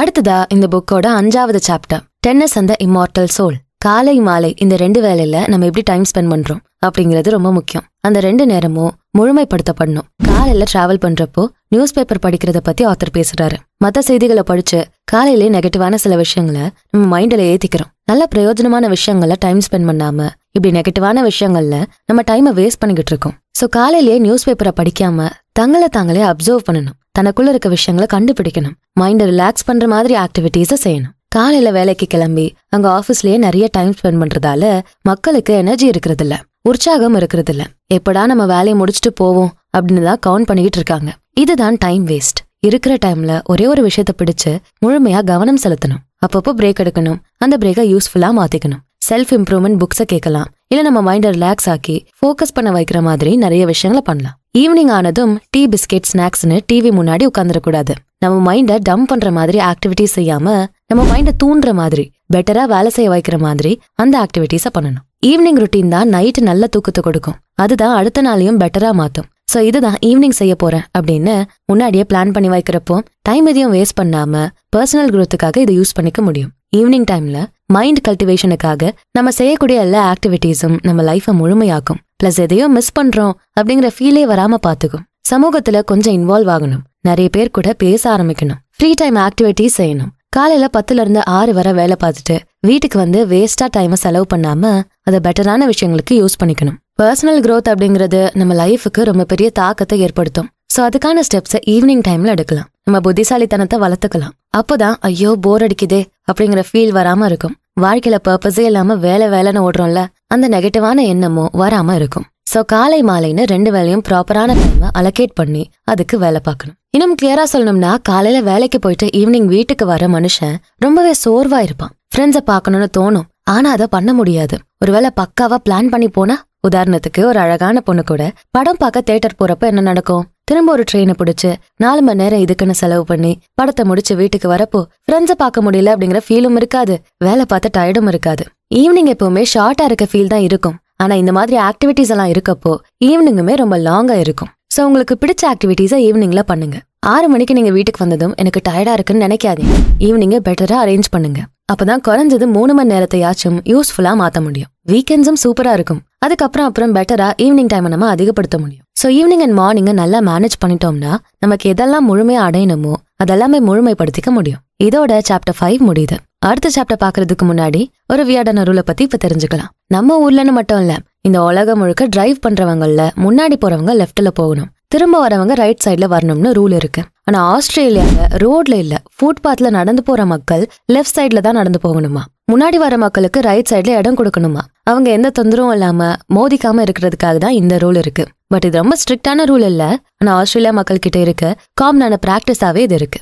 அடுத்ததா இந்த புக்கோட அஞ்சாவது சாப்டர் டென்னிஸ் அந்த இம்மார்டல் சோல். காலை மாலை இந்த ரெண்டு வேலையில நம்ம எப்படி டைம் ஸ்பெண்ட் பண்றோம் அப்படிங்கிறது ரொம்ப முக்கியம். அந்த ரெண்டு நேரமும் முழுமைப்படுத்தப்படணும். காலையில டிராவல் பண்றப்போ நியூஸ் பேப்பர் படிக்கிறத பத்தி ஆத்தர் பேசுறாரு. மற்ற செய்திகளை படிச்சு காலையிலே நெகட்டிவான சில விஷயங்களை நம்ம மைண்ட்ல ஏத்திக்கிறோம். நல்ல பிரயோஜனமான விஷயங்கள டைம் ஸ்பெண்ட் பண்ணாம இப்படி நெகட்டிவான விஷயங்கள்ல நம்ம டைமை வேஸ்ட் பண்ணிக்கிட்டு இருக்கோம். சோ காலையிலேயே நியூஸ் பேப்பரை படிக்காம தங்களை தாங்களே அப்சர்வ் பண்ணணும். தனக்குள்ள இருக்க விஷயங்களை கண்டுபிடிக்கணும். மைண்டை ரிலாக்ஸ் பண்ற மாதிரி ஆக்டிவிட்டீஸை செய்யணும். காலையில வேலைக்கு கிளம்பி அங்க ஆஃபீஸ்லயே நிறைய டைம் ஸ்பெண்ட் பண்றதால மக்களுக்கு எனர்ஜி இருக்கிறது இல்ல, உற்சாகம் இருக்கிறது இல்ல. எப்படா நம்ம வேலையை முடிச்சுட்டு போவோம் அப்படின்னு தான் கவுண்ட் பண்ணிக்கிட்டு இருக்காங்க. இதுதான் டைம் வேஸ்ட். இருக்கிற டைம்ல ஒரே ஒரு விஷயத்தை பிடிச்சு முழுமையா கவனம் செலுத்தணும். அப்பப்போ பிரேக் எடுக்கணும். அந்த பிரேக்கை யூஸ்ஃபுல்லா மாத்திக்கணும். செல்ஃப் இம்ப்ரூவ்மெண்ட் புக்ஸை கேட்கலாம். இல்ல நம்ம மைண்டை ரிலாக்ஸ் ஆக்கி ஃபோக்கஸ் பண்ண வைக்கிற மாதிரி நிறைய விஷயங்களை பண்ணலாம். ஈவினிங் ஆனதும் டீ பிஸ்கெட் ஸ்நாக்ஸ்னு டிவி முன்னாடி உட்காந்துடக்கூடாது. நம்ம மைண்டை டம்ப் பண்ற மாதிரி ஆக்டிவிட்டிஸ் செய்யாம நம்ம மைண்டை தூண்டுற மாதிரி பெட்டரா வேலை செய்ய வைக்கிற மாதிரி அந்த ஆக்டிவிட்டிஸை பண்ணணும். ஈவினிங் ருட்டீன் தான் நைட்டு நல்ல தூக்கத்தை கொடுக்கும். அதுதான் அடுத்த நாளையும் பெட்டரா மாத்தும். சோ இதுதான் ஈவினிங் செய்ய போறேன் அப்படின்னு முன்னாடியே பிளான் பண்ணி வைக்கிறப்போ டைம் எதையும் வேஸ்ட் பண்ணாம பர்சனல் குரோத்துக்காக இதை யூஸ் பண்ணிக்க முடியும். ஈவினிங் டைம்ல மைண்ட் கல்டிவேஷனுக்காக நம்ம செய்யக்கூடிய எல்லா ஆக்டிவிட்டீஸும் நம்ம லைஃபை முழுமையாக்கும். பிளஸ் எதையோ மிஸ் பண்றோம் அப்படிங்கிற ஃபீலே வராம பாத்துக்கும். சமூகத்துல கொஞ்சம் இன்வால்வ் ஆகணும். நிறைய பேர் கூட பேச ஆரம்பிக்கணும். ஃப்ரீ டைம் ஆக்டிவிட்டீஸ் செய்யணும். காலையில பத்துல இருந்து ஆறு வரை வேலை பார்த்துட்டு வீட்டுக்கு வந்து வேஸ்டா டைமை செலவு பண்ணாம அதை பெட்டரான விஷயங்களுக்கு யூஸ் பண்ணிக்கணும். பர்சனல் க்ரோத் அப்படிங்கிறது நம்ம லைஃபுக்கு ரொம்ப பெரிய தாக்கத்தை ஏற்படுத்தும். சோ அதுக்கான ஸ்டெப்ஸை ஈவினிங் டைம்ல எடுக்கலாம். நம்ம புத்திசாலித்தனத்தை வளர்த்துக்கலாம். அப்போதான் ஐயோ போர் அடிக்குதே அப்படிங்கிற ஃபீல் வராம இருக்கும். வாழ்க்கையில பர்பஸே இல்லாம வேலை வேலைன்னு ஓடுறோம்ல, அந்த நெகட்டிவான எண்ணமோ வராம இருக்கும். சோ காலை மாலைன்னு ரெண்டு வேலையும் ப்ராப்பரான டைமை அலோகேட் பண்ணி அதுக்கு வேலை பார்க்கணும். இன்னும் கிளியரா சொல்லணும்னா காலையில வேலைக்கு போயிட்டு ஈவினிங் வீட்டுக்கு வர மனுஷன் ரொம்பவே சோர்வா இருப்பான். ஃப்ரெண்ட்ஸை பார்க்கணும்னு தோணும், ஆனா அதை பண்ண முடியாது. ஒருவேளை பக்காவா பிளான் பண்ணி போனா, உதாரணத்துக்கு ஒரு அழகான பொண்ணு கூட படம் பார்க்க தியேட்டர் போறப்ப என்ன நடக்கும்? திரும்ப ஒரு ட்ரெயினை பிடிச்சு நாலு மணி நேரம் இதுக்குன்னு செலவு பண்ணி படத்தை முடிச்சு வீட்டுக்கு வரப்போ ஃப்ரெண்ட்ஸை பார்க்க முடியல அப்படிங்கிற ஃபீலும் இருக்காது. வேலை பார்த்த டயர்டும் இருக்காது. ஈவினிங் எப்பவுமே ஷார்ட்டா இருக்க ஃபீல் தான் இருக்கும். ஆனா இந்த மாதிரி ஆக்டிவிட்டிஸ் எல்லாம் இருக்கப்போ ஈவினிங்குமே ரொம்ப லாங்கா இருக்கும். சோ உங்களுக்கு பிடிச்ச ஆக்டிவிட்டீஸை ஈவினிங்ல பண்ணுங்க. ஆறு மணிக்கு நீங்க வீட்டுக்கு வந்ததும் எனக்கு டயர்டா இருக்குன்னு நினைக்காதீங்க. ஈவினிங்க பெட்டரா அரேஞ்ச் பண்ணுங்க. அப்பதான் குறைஞ்சது மூணு மணி நேரத்தையாச்சும் யூஸ்ஃபுல்லா மாத்த முடியும். வீக்கெண்ட்ஸும் சூப்பரா இருக்கும். அதுக்கப்புறம் அப்புறம் பெட்டரா ஈவினிங் டைம் நம்ம அதிகப்படுத்த முடியும். சோ ஈவினிங் அண்ட் மார்னிங்க நல்லா மேனேஜ் பண்ணிட்டோம்னா நமக்கு எதெல்லாம் முழுமையா அடையணுமோ அதெல்லாமே முழுமைப்படுத்திக்க முடியும். இதோட சாப்டர் ஃபைவ் முடியுது. அடுத்த சாப்டர் பாக்குறதுக்கு முன்னாடி ஒரு வியாடான ரூலை பத்தி இப்ப தெரிஞ்சுக்கலாம். நம்ம ஊர்லன்னு மட்டும் இல்ல, இந்த உலகம் முழுக்க டிரைவ் பண்றவங்கல்ல முன்னாடி போறவங்க லெஃப்ட்ல போகணும், திரும்ப வரவங்க ரைட் சைட்ல வரணும்னு ரூல் இருக்கு. ஆனா ஆஸ்திரேலியால ரோட்ல இல்ல, ஃபுட்பாத்ல நடந்து போற மக்கள் லெஃப்ட் சைட்ல தான் நடந்து போகணுமா. முன்னாடி வர மக்களுக்கு ரைட் சைட்ல இடம் கொடுக்கணுமா. அவங்க எந்த தொந்தரவும் இல்லாம மோதிக்காம இருக்கிறதுக்காக தான் இந்த ரூல் இருக்கு. பட் இது ரொம்ப ஸ்ட்ரிக்டான ரூல் இல்ல. ஆனா ஆஸ்திரேலியா மக்கள் கிட்ட இருக்க காமனான பிராக்டிஸாவே இது இருக்கு.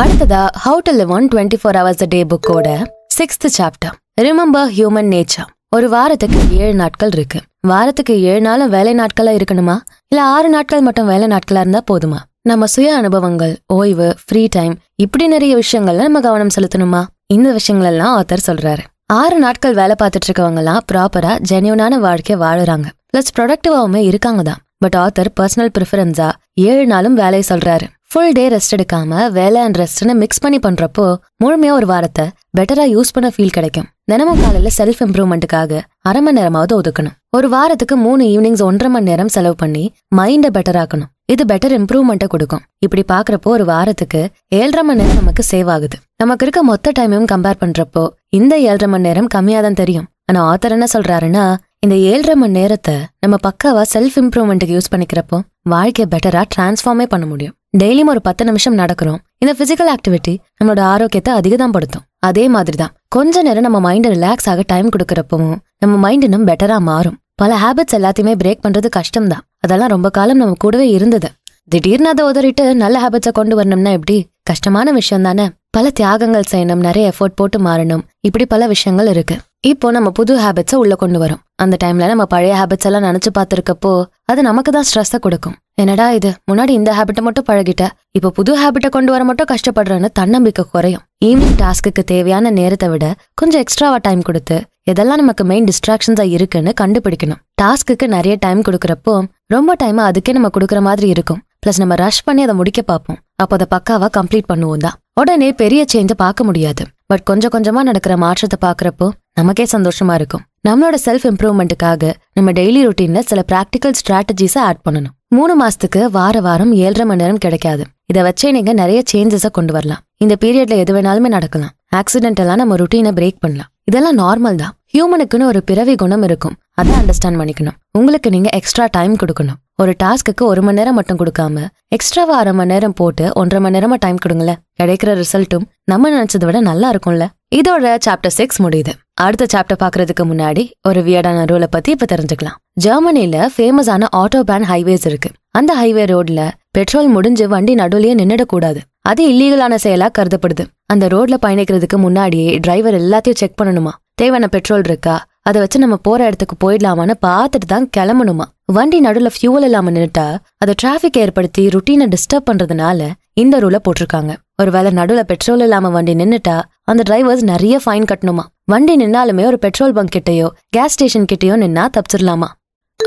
அடுத்ததா how to live on twenty four hours a day புக்கோட sixth chapter remember human nature. ஒரு வாரத்துக்கு ஏழு நாட்கள் இருக்கு. வாரத்துக்கு ஏழு நாளும் வேலை நாட்களா இருக்கணுமா, இல்ல ஆறு நாட்கள் மட்டும் வேலை நாட்களா இருந்தா போதுமா? நம்ம சுய அனுபவங்கள், ஓய்வு, ஃப்ரீ டைம் இப்படி நிறைய விஷயங்கள்ல நம்ம கவனம் செலுத்தணுமா? இந்த விஷயங்கள் எல்லாம் ஆத்தர் சொல்றாரு. ஆறு நாட்கள் வேலை பார்த்துட்டு இருக்கவங்க எல்லாம் ப்ராப்பரா ஜென்யூனான வாழ்க்கைய வாழுறாங்க, பிளஸ் ப்ரொடக்டிவாவுமே இருக்காங்க தான். பட் ஆத்தர் பர்சனல் ப்ரிஃபரன்ஸா ஏழு நாளும் வேலையை சொல்றாரு. ஃபுல் டே ரெஸ்ட் எடுக்காம வேலை அண்ட் ரெஸ்ட்னு மிக்ஸ் பண்ணி பண்றப்போ முழுமையா ஒரு வாரத்தை பெட்டரா யூஸ் பண்ண ஃபீல் கிடைக்கும். தினமும் காலையில செல்ஃப் இம்ப்ரூவ்மெண்ட்டுக்காக அரை மணி நேரமாவது ஒதுக்கணும். ஒரு வாரத்துக்கு மூணு ஈவினிங்ஸ் ஒன்றரை மணி நேரம் செலவு பண்ணி மைண்டை பெட்டர் ஆக்கணும். இது பெட்டர் இம்ப்ரூவ்மெண்ட்டை கொடுக்கும். இப்படி பாக்குறப்போ ஒரு வாரத்துக்கு ஏழரை மணி நேரம் நமக்கு சேவ் ஆகுது. நமக்கு இருக்க மொத்த டைமையும் கம்பேர் பண்றப்போ இந்த ஏழரை மணி நேரம் கம்மியா தான் தெரியும். ஆனா ஆத்தர் என்ன சொல்றாருன்னா, இந்த ஏழரை மணி நேரத்தை நம்ம பக்காவா செல்ஃப் இம்ப்ரூவ்மெண்ட்டுக்கு யூஸ் பண்ணிக்கிறப்போ வாழ்க்கையை பெட்டரா டிரான்ஸ்ஃபார்மே பண்ண முடியும். டெய்லியும் ஒரு பத்து நிமிஷம் நடக்கிறோம். இந்த பிசிக்கல் ஆக்டிவிட்டி நம்மளோட ஆரோக்கியத்தை அதிகதான் படுத்தும். அதே மாதிரி தான் கொஞ்ச நேரம் நம்ம மைண்டை ரிலாக்ஸ் ஆக டைம் கொடுக்கறப்பவும் நம்ம மைண்ட் இன்னும் பெட்டரா மாறும். பல ஹேபிட்ஸ் எல்லாத்தையுமே பிரேக் பண்றது கஷ்டம்தான். அதெல்லாம் ரொம்ப காலம் நம்ம கூடவே இருந்தது. திடீர்னு அதை உதறிட்டு நல்ல ஹேபிட்ஸை கொண்டு வரணும்னா எப்படி? கஷ்டமான விஷயம் தானே. பல தியாகங்கள் செய்யணும், நிறைய எஃபோர்ட் போட்டு மாறணும். இப்படி பல விஷயங்கள் இருக்கு. இப்போ நம்ம புது ஹேபிட்ஸை உள்ள கொண்டு வரும். அந்த டைம்ல நம்ம பழைய ஹேபிட்ஸ் எல்லாம் நினைச்சு பார்த்துருக்கப்போ அது நமக்கு தான் ஸ்ட்ரெஸ்ஸை கொடுக்கும். என்னடா இது, முன்னாடி இந்த ஹேபிட்டை மட்டும் பழகிட்ட, இப்போ புது ஹேபிட்டை கொண்டு வர மட்டும் கஷ்டப்படுறேன்னு தன்னம்பிக்கை குறையும். ஈவினிங் டாஸ்க்கு தேவையான நேரத்தை விட கொஞ்சம் எக்ஸ்ட்ராவா டைம் கொடுத்து எதெல்லாம் நமக்கு மெயின் டிஸ்ட்ராக்ஷன்ஸா இருக்குன்னு கண்டுபிடிக்கணும். டாஸ்க்கு நிறைய டைம் கொடுக்கறப்போ ரொம்ப டைம் அதுக்கே நம்ம கொடுக்குற மாதிரி இருக்கும். பிளஸ் நம்ம ரஷ் பண்ணி அதை முடிக்க பார்ப்போம். அப்போ அதை பக்காவா கம்ப்ளீட் பண்ணுவோம் தான். உடனே பெரிய சேஞ்சை பார்க்க முடியாது. பட் கொஞ்சம் கொஞ்சமா நடக்கிற மாற்றத்தை பாக்குறப்போ நமக்கே சந்தோஷமா இருக்கும். நம்மளோட செல்ஃப் இம்ப்ரூவ்மெண்ட்டுக்காக நம்ம டெய்லி ரொட்டீன்ல சில பிராக்டிக்கல் ஸ்ட்ராட்டஜிஸை ஆட் பண்ணணும். மூணு மாசத்துக்கு வார வாரம் ஏழரை மணி நேரம் கிடைக்காது. இதை வச்சே நீங்க நிறைய சேஞ்சஸை கொண்டு வரலாம். இந்த பீரியட்ல எது வேணாலுமே நடக்கலாம். ஆக்சிடென்ட் எல்லாம் நம்ம ரொட்டீனை பிரேக் பண்ணலாம். இதெல்லாம் நார்மல் தான். ஹியூமனுக்குன்னு ஒரு பிறவி குணம் இருக்கும். அதை அண்டர்ஸ்டாண்ட் பண்ணிக்கணும். உங்களுக்கு நீங்க எக்ஸ்ட்ரா டைம் கொடுக்கணும். ஒரு டாஸ்க்கு ஒரு மணி நேரம் மட்டும் கொடுக்காம எக்ஸ்ட்ராவா அரை மணி நேரம் போட்டு ஒன்றரை மணி நேரமா டைம் கொடுங்களேன். கிடைக்கிற ரிசல்ட்டும் நம்ம நினைச்சதை விட நல்லா இருக்கும்ல. இதோட சாப்டர் சிக்ஸ் முடியுது. அடுத்த சாப்டர் பாக்குறதுக்கு முன்னாடி ஒரு வியர்டான ரூலை பத்தி இப்ப தெரிஞ்சுக்கலாம். ஜெர்மனில ஃபேமஸான ஆட்டோபேன் ஹைவேஸ் இருக்கு. அந்த ஹைவே ரோட்ல பெட்ரோல் முடிஞ்சு வண்டி நடுவுலயே நின்னுடக்கூடாது. அது இல்லீகலான செயலா கருதப்படுது. அந்த ரோட்ல பயணிக்கிறதுக்கு முன்னாடியே டிரைவர் எல்லாத்தையும் செக் பண்ணணுமா, தேவையான பெட்ரோல் இருக்கா, அதை வச்சு நம்ம போற இடத்துக்கு போயிடலாமான்னு பார்த்துட்டு தான் கிளம்பணுமா. வண்டி நடுவுல ஃபியூவல் இல்லாம நின்னுட்டா அதை டிராஃபிக் ஏற்படுத்தி ருட்டீனை டிஸ்டர்ப் பண்றதுனால இந்த ரூலை போட்டிருக்காங்க. ஒருவேளை நடுவில் பெட்ரோல் இல்லாம வண்டி நின்னுட்டா அந்த டிரைவர்ஸ் நிறைய ஃபைன் கட்டணுமா. வண்டி நின்னாலுமே ஒரு பெட்ரோல் பங்க் கிட்டயோ கேஸ் ஸ்டேஷன் கிட்டயோ நின்னா தப்பிச்சிடலாமா.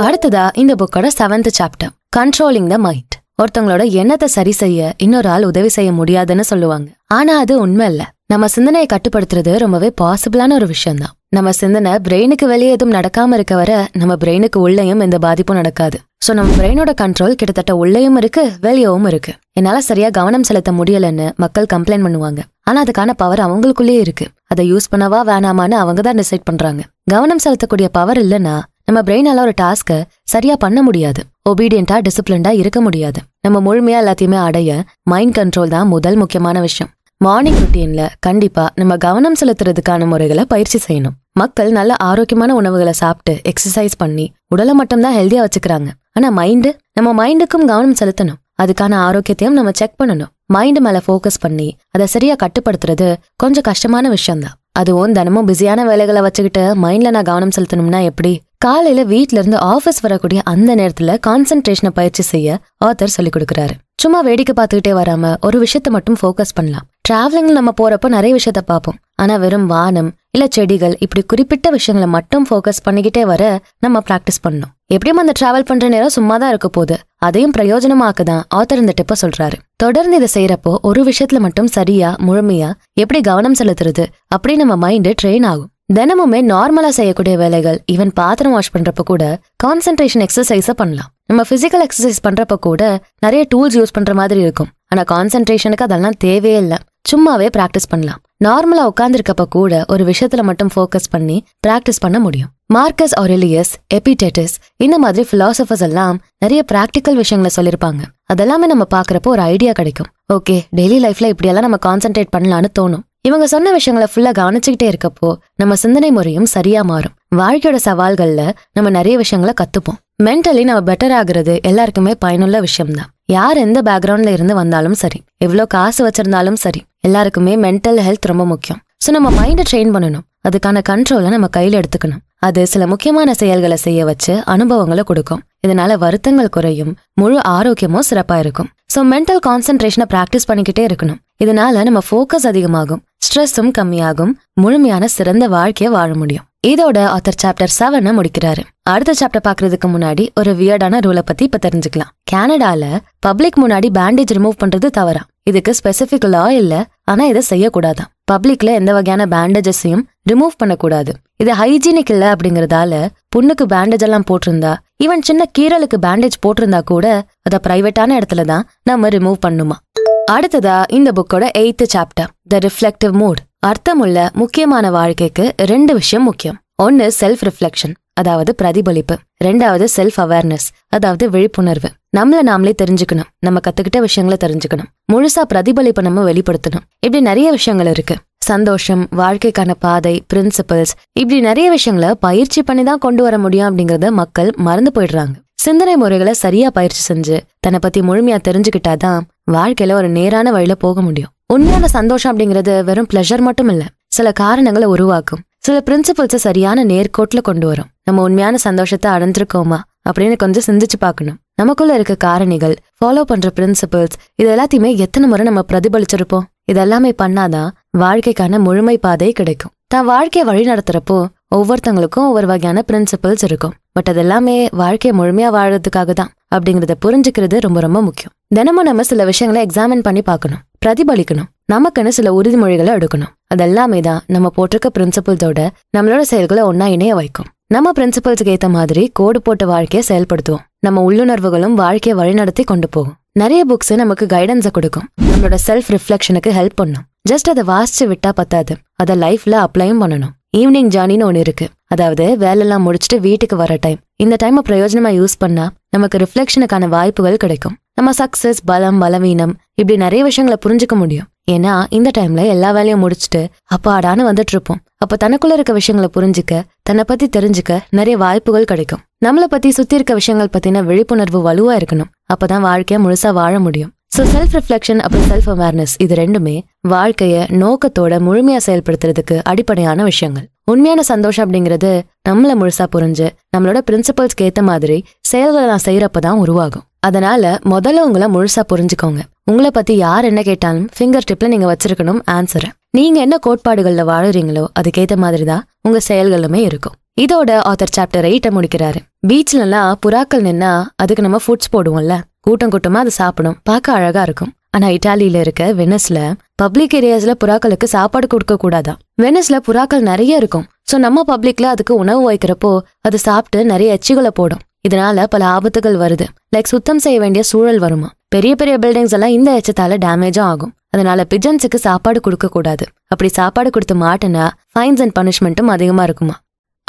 அடுத்ததா இந்த புக்கோட seventh chapter, controlling the mind. ஒருத்தவங்களோட எண்ணத்தை சரி செய்ய இன்னொரு ஆள் உதவி செய்ய முடியாதுன்னு சொல்லுவாங்க. ஆனா அது உண்மை இல்ல. நம்ம சிந்தனையை கட்டுப்படுத்துறது ரொம்பவே பாசிபிளான ஒரு விஷயம் தான். நம்ம சிந்தனை பிரெயினுக்கு வெளியே எதுவும் நடக்காம இருக்க வர நம்ம பிரெயினுக்கு உள்ளேயும் எந்த பாதிப்பும் நடக்காது. சோ நம்ம பிரெயினோட கண்ட்ரோல் கிட்டத்தட்ட உள்ளேயும் இருக்கு, வெளியவும் இருக்கு. என்னால சரியா கவனம் செலுத்த முடியலன்னு மக்கள் கம்ப்ளைண்ட் பண்ணுவாங்க. ஆனா அதுக்கான பவர் அவங்களுக்குள்ளேயே இருக்கு. அதை யூஸ் பண்ணவா வேணாமான்னு அவங்க தான் டிசைட் பண்றாங்க. கவனம் செலுத்தக்கூடிய பவர் இல்லைன்னா நம்ம பிரெயினால ஒரு டாஸ்கை சரியா பண்ண முடியாது. ஒபீடியண்டா டிசிப்ளின்டா இருக்க முடியாது. நம்ம முழுமையா எல்லாத்தையுமே அடைய மைண்ட் கண்ட்ரோல் தான் முதல் முக்கியமான விஷயம். மார்னிங் ரொட்டீன்ல கண்டிப்பா நம்ம கவனம் செலுத்துறதுக்கான முறைகளை பயிற்சி செய்யணும். மக்கள் நல்ல ஆரோக்கியமான உணவுகளை சாப்பிட்டு எக்ஸசைஸ் பண்ணி உடலை மட்டும்தான் ஹெல்தியா வச்சுக்கிறாங்க. ஆனா மைண்டு, நம்ம மைண்டுக்கும் கவனம் செலுத்தணும். அதுக்கான ஆரோக்கியத்தையும் நம்ம செக் பண்ணணும். மைண்டு மேல ஃபோக்கஸ் பண்ணி அதை சரியா கட்டுப்படுத்துறது கொஞ்சம் கஷ்டமான விஷயம்தான். அதுவும் தினமும் பிஸியான வேலைகளை வச்சுக்கிட்டு மைண்ட்ல நான் கவனம் செலுத்தணும்னா எப்படி? காலையில வீட்ல இருந்து ஆஃபீஸ் வரக்கூடிய அந்த நேரத்துல கான்சென்ட்ரேஷனை பயிற்சி செய்ய ஆத்தர் சொல்லிக் கொடுக்குறாரு. சும்மா வேடிக்கை பார்த்துக்கிட்டே வராம ஒரு விஷயத்த மட்டும் ஃபோக்கஸ் பண்ணலாம். டிராவலிங்ல நம்ம போறப்போ நிறைய விஷயத்த பார்ப்போம். ஆனா வெறும் வானம் இல்ல செடிகள் இப்படி குறிப்பிட்ட விஷயங்களை மட்டும் ஃபோக்கஸ் பண்ணிக்கிட்டே வர நம்ம பிராக்டிஸ் பண்ணணும். எப்படியும் அந்த டிராவல் பண்ற நேரம் சும்மா தான் இருக்க போது, அதையும் பிரயோஜனமாக்கதான் ஆத்தர் இந்த டிப்ப சொல்றாரு. தொடர்ந்து இதை செய்யறப்போ ஒரு விஷயத்துல மட்டும் சரியா முழுமையா எப்படி கவனம் செலுத்துறது அப்படி நம்ம மைண்டு ட்ரெயின் ஆகும். தினமுமே நார்மலா செய்யக்கூடிய வேலைகள், ஈவன் பாத்திரம் வாஷ் பண்றப்ப கூட கான்சென்ட்ரேஷன் எக்ஸசைஸ பண்ணலாம். நம்ம பிசிக்கல் எக்ஸசைஸ் பண்றப்ப கூட நிறைய டூல்ஸ் யூஸ் பண்ற மாதிரி இருக்கும். ஆனா கான்சென்ட்ரேஷனுக்கு அதெல்லாம் தேவையே இல்லை. சும்மாவே பிராக்டிஸ் பண்ணலாம். நார்மலா உட்கார்ந்துருக்கப்ப கூட ஒரு விஷயத்துல மட்டும் ஃபோக்கஸ் பண்ணி பிராக்டிஸ் பண்ண முடியும். மார்க்கஸ் ஆரெலியஸ், எபிடேட்டஸ் இந்த மாதிரி பிலாசபர்ஸ் எல்லாம் நிறைய பிராக்டிக்கல் விஷயங்களை சொல்லியிருப்பாங்க. அதெல்லாமே நம்ம பாக்குறப்போ ஒரு ஐடியா கிடைக்கும். ஓகே, டெய்லி லைஃப்ல இப்படியெல்லாம் நம்ம கான்சென்ட்ரேட் பண்ணலான்னு தோணும். இவங்க சொன்ன விஷயங்களை ஃபுல்லா கவனிச்சுக்கிட்டே இருக்கப்போ நம்ம சிந்தனை முறையும் சரியா மாறும். வாழ்க்கையோட சவால்கள்ல நம்ம நிறைய விஷயங்களை கத்துப்போம். மென்டலி நம்ம பெட்டர் ஆகுறது எல்லாருக்குமே பயனுள்ள விஷயம்தான். யார் எந்த பேக்ரவுண்ட்ல இருந்து வந்தாலும் சரி, எவ்வளவு காசு வச்சிருந்தாலும் சரி, எல்லாருக்குமே மென்டல் ஹெல்த் ரொம்ப முக்கியம். சோ நம்ம மைண்டை ட்ரெயின் பண்ணணும். அதுக்கான கண்ட்ரோலை நம்ம கையில எடுத்துக்கணும். அது சில முக்கியமான செயல்களை செய்ய வச்சு அனுபவங்களை கொடுக்கும். இதனால வருத்தங்கள் குறையும், முழு ஆரோக்கியமும் சிறப்பா இருக்கும். சோ மென்டல் கான்சென்ட்ரேஷனை பிராக்டிஸ் பண்ணிக்கிட்டே இருக்கணும். இதனால நம்ம ஃபோக்கஸ் அதிகமாகும், ஸ்ட்ரெஸ்ஸும் கம்மியாகும், முழுமையான சிறந்த வாழ்க்கையை வாழ முடியும். இதோட ஆத்தர் சாப்டர் செவனை முடிக்கிறாரு. அடுத்த சாப்டர் பாக்குறதுக்கு முன்னாடி ஒரு வியர்டான ரூலை பத்தி இப்ப தெரிஞ்சுக்கலாம். கனடால பப்ளிக் முன்னாடி பேண்டேஜ் ரிமூவ் பண்றது தவறா? இதுக்கு ஸ்பெசிபிக் லா இல்ல, ஆனா இதை செய்யக்கூடாதான். பப்ளிக்ல எந்த வகையான பேண்டேஜஸையும் ரிமூவ் பண்ணக்கூடாது. இது ஹைஜீனிக் இல்ல அப்படிங்கறதால பொண்ணுக்கு பேண்டேஜ் எல்லாம் போட்டிருந்தா, ஈவன் சின்ன கீரலுக்கு பேண்டேஜ் போட்டிருந்தா கூட அதை பிரைவேட்டான இடத்துல தான் நம்ம ரிமூவ் பண்ணுமா. அடுத்ததா இந்த புக்கோட eighth chapter, the reflective mood. அர்த்தமுள்ள முக்கியமான வாழ்க்கைக்கு ரெண்டு விஷயம் முக்கியம். ஒன்னு செல்ஃப் ரிஃப்ளெக்ஷன், அதாவது பிரதிபலிப்பு. ரெண்டாவது செல்ஃப் அவேர்னஸ், அதாவது விழிப்புணர்வு. நம்மள நாமளே தெரிஞ்சுக்கணும், நம்ம கத்துக்கிட்ட விஷயங்களை தெரிஞ்சுக்கணும், முழுசா பிரதிபலிப்பை நம்ம வெளிப்படுத்தணும். இப்படி நிறைய விஷயங்கள் இருக்கு. சந்தோஷம், வாழ்க்கைக்கான பாதை, பிரின்சிபல்ஸ், இப்படி நிறைய விஷயங்களை பயிற்சி பண்ணி தான் கொண்டு வர முடியும் அப்படிங்கறத மக்கள் மறந்து போயிடுறாங்க. சிந்தனை முறைகளை சரியா பயிற்சி செஞ்சு தன்னை பத்தி முழுமையா தெரிஞ்சுக்கிட்டாதான் வாழ்க்கையில ஒரு நேரான வழியில போக முடியும். உண்மையான சந்தோஷம் அப்படிங்கிறது வெறும் பிளஷர் மட்டும் இல்ல, சில காரணங்களை உருவாக்கும், சில பிரின்சிபல்ஸை சரியான நேர்கோட்டுல கொண்டு வரும். நம்ம உண்மையான சந்தோஷத்தை அடைஞ்சிருக்கோமா அப்படின்னு கொஞ்சம் சிந்திச்சு பார்க்கணும். நமக்குள்ள இருக்க காரணிகள், ஃபாலோ பண்ற பிரின்சிபல்ஸ், இது எல்லாத்தையுமே எத்தனை முறை நம்ம பிரதிபலிச்சிருப்போம். இதெல்லாமே பண்ணாதான் வாழ்க்கைக்கான முழுமை பாதை கிடைக்கும். தான் வாழ்க்கையை வழி நடத்துறப்போ ஒவ்வொருத்தங்களுக்கும் ஒவ்வொரு வகையான பிரின்சிபல்ஸ் இருக்கும். பட் அது எல்லாமே வாழ்க்கையை முழுமையா வாழறதுக்காக தான் அப்படிங்கறத புரிஞ்சுக்கிறது ரொம்ப ரொம்ப முக்கியம். தினமும் நம்ம சில விஷயங்களை எக்ஸாமின் பண்ணி பார்க்கணும், பிரதிபலிக்கணும், நமக்குன்னு சில உறுதிமொழிகளை எடுக்கணும். அதெல்லாமே தான் நம்ம போட்டிருக்க பிரின்சிபல்ஸோட நம்மளோட செயல்களை ஒன்னா இணைய வைக்கும். நம்ம பிரின்சிபல்ஸுக்கு ஏற்ற மாதிரி கோடு போட்ட வாழ்க்கையை செயல்படுத்துவோம். நம்ம உள்ளுணர்வுகளும் வாழ்க்கையை வழிநடத்தி கொண்டு போகும். நிறைய புக்ஸ் நமக்கு கைடன்ஸை கொடுக்கும், நம்மளோட செல்ஃப் ரிஃப்ளெக்ஷனுக்கு ஹெல்ப் பண்ணும். ஜஸ்ட் அதை வாசிச்சு விட்டா பத்தாது, அதை லைஃப்ல அப்ளையும் பண்ணணும். ஈவினிங் ஜர்னின்னு ஒன்று இருக்கு, அதாவது வேலைலாம் முடிச்சுட்டு வீட்டுக்கு வர டைம். இந்த டைமை பிரயோஜனமா யூஸ் பண்ணா நமக்கு ரிஃப்ளெக்ஷனுக்கான வாய்ப்புகள் கிடைக்கும். நம்ம சக்சஸ், பலம், பலவீனம், இப்படி நிறைய விஷயங்களை புரிஞ்சுக்க முடியும். ஏன்னா இந்த டைம்ல எல்லா வேலையும் முடிச்சுட்டு அப்பாடான்னு வந்துட்டு இருப்போம். அப்ப தனக்குள்ள இருக்க விஷயங்களை புரிஞ்சுக்க, தன்னை பத்தி தெரிஞ்சுக்க நிறைய வாய்ப்புகள் கிடைக்கும். நம்மளை பத்தி, சுத்தி இருக்க விஷயங்கள் பத்தின விழிப்புணர்வு வலுவா இருக்கணும். அப்பதான் வாழ்க்கைய முழுசா வாழ முடியும். ஸோ செல்ஃப் ரிஃப்ளெக்ஷன் அப்புறம் செல்ஃப் அவேர்னஸ், இது ரெண்டுமே வாழ்க்கைய நோக்கத்தோட முழுமையா செயல்படுத்துறதுக்கு அடிப்படையான விஷயங்கள். உண்மையான சந்தோஷம் அப்படிங்கிறது நம்மள முழுசா புரிஞ்சு நம்மளோட பிரின்சிபல்ஸ்க்கு ஏற்ற மாதிரி செயல்களை நான் செய்யறப்பதான் உருவாகும். அதனால முதல்ல உங்களை முழுசா புரிஞ்சுக்கோங்க. உங்களை பத்தி யார் என்ன கேட்டாலும் ஃபிங்கர் டிப்ல நீங்க வச்சிருக்கணும் ஆன்சரை. நீங்க என்ன கோட்பாடுகள்ல வாழறீங்களோ அதுக்கேற்ற மாதிரி தான் உங்க செயல்களுமே இருக்கும். இதோட ஆத்தர் சாப்டர் எயிட்ட முடிக்கிறாரு. பீச்லாம் புறாக்கள் நின்னா அதுக்கு நம்ம ஃபுட்ஸ் போடுவோம்ல, கூட்டம் கூட்டமா அதை சாப்பிடும், பார்க்க அழகா இருக்கும். ஆனா இட்டாலியில இருக்க வெனிஸ்ல பப்ளிக் ஏரியாஸ்ல புறாக்களுக்கு சாப்பாடு கொடுக்க கூடாதான். வெனிஸ்ல புறாக்கள் நிறைய இருக்கும். சோ நம்ம பப்ளிக்ல அதுக்கு உணவு வைக்கிறப்போ அது சாப்பிட்டு நிறைய எச்சிகளை போடும். இதனால பல ஆபத்துகள் வருது. லைக் சுத்தம் செய்ய வேண்டிய சூழல் வருமா, பெரிய பெரிய பில்டிங்ஸ் எல்லாம் இந்த எச்சத்தால டேமேஜும் ஆகும். அதனால பிஜன்ஸுக்கு சாப்பாடு கொடுக்க கூடாது. அப்படி சாப்பாடு கொடுத்து மாட்டினா ஃபைன்ஸ் அண்ட் பனிஷ்மெண்ட்டும் அதிகமா இருக்குமா.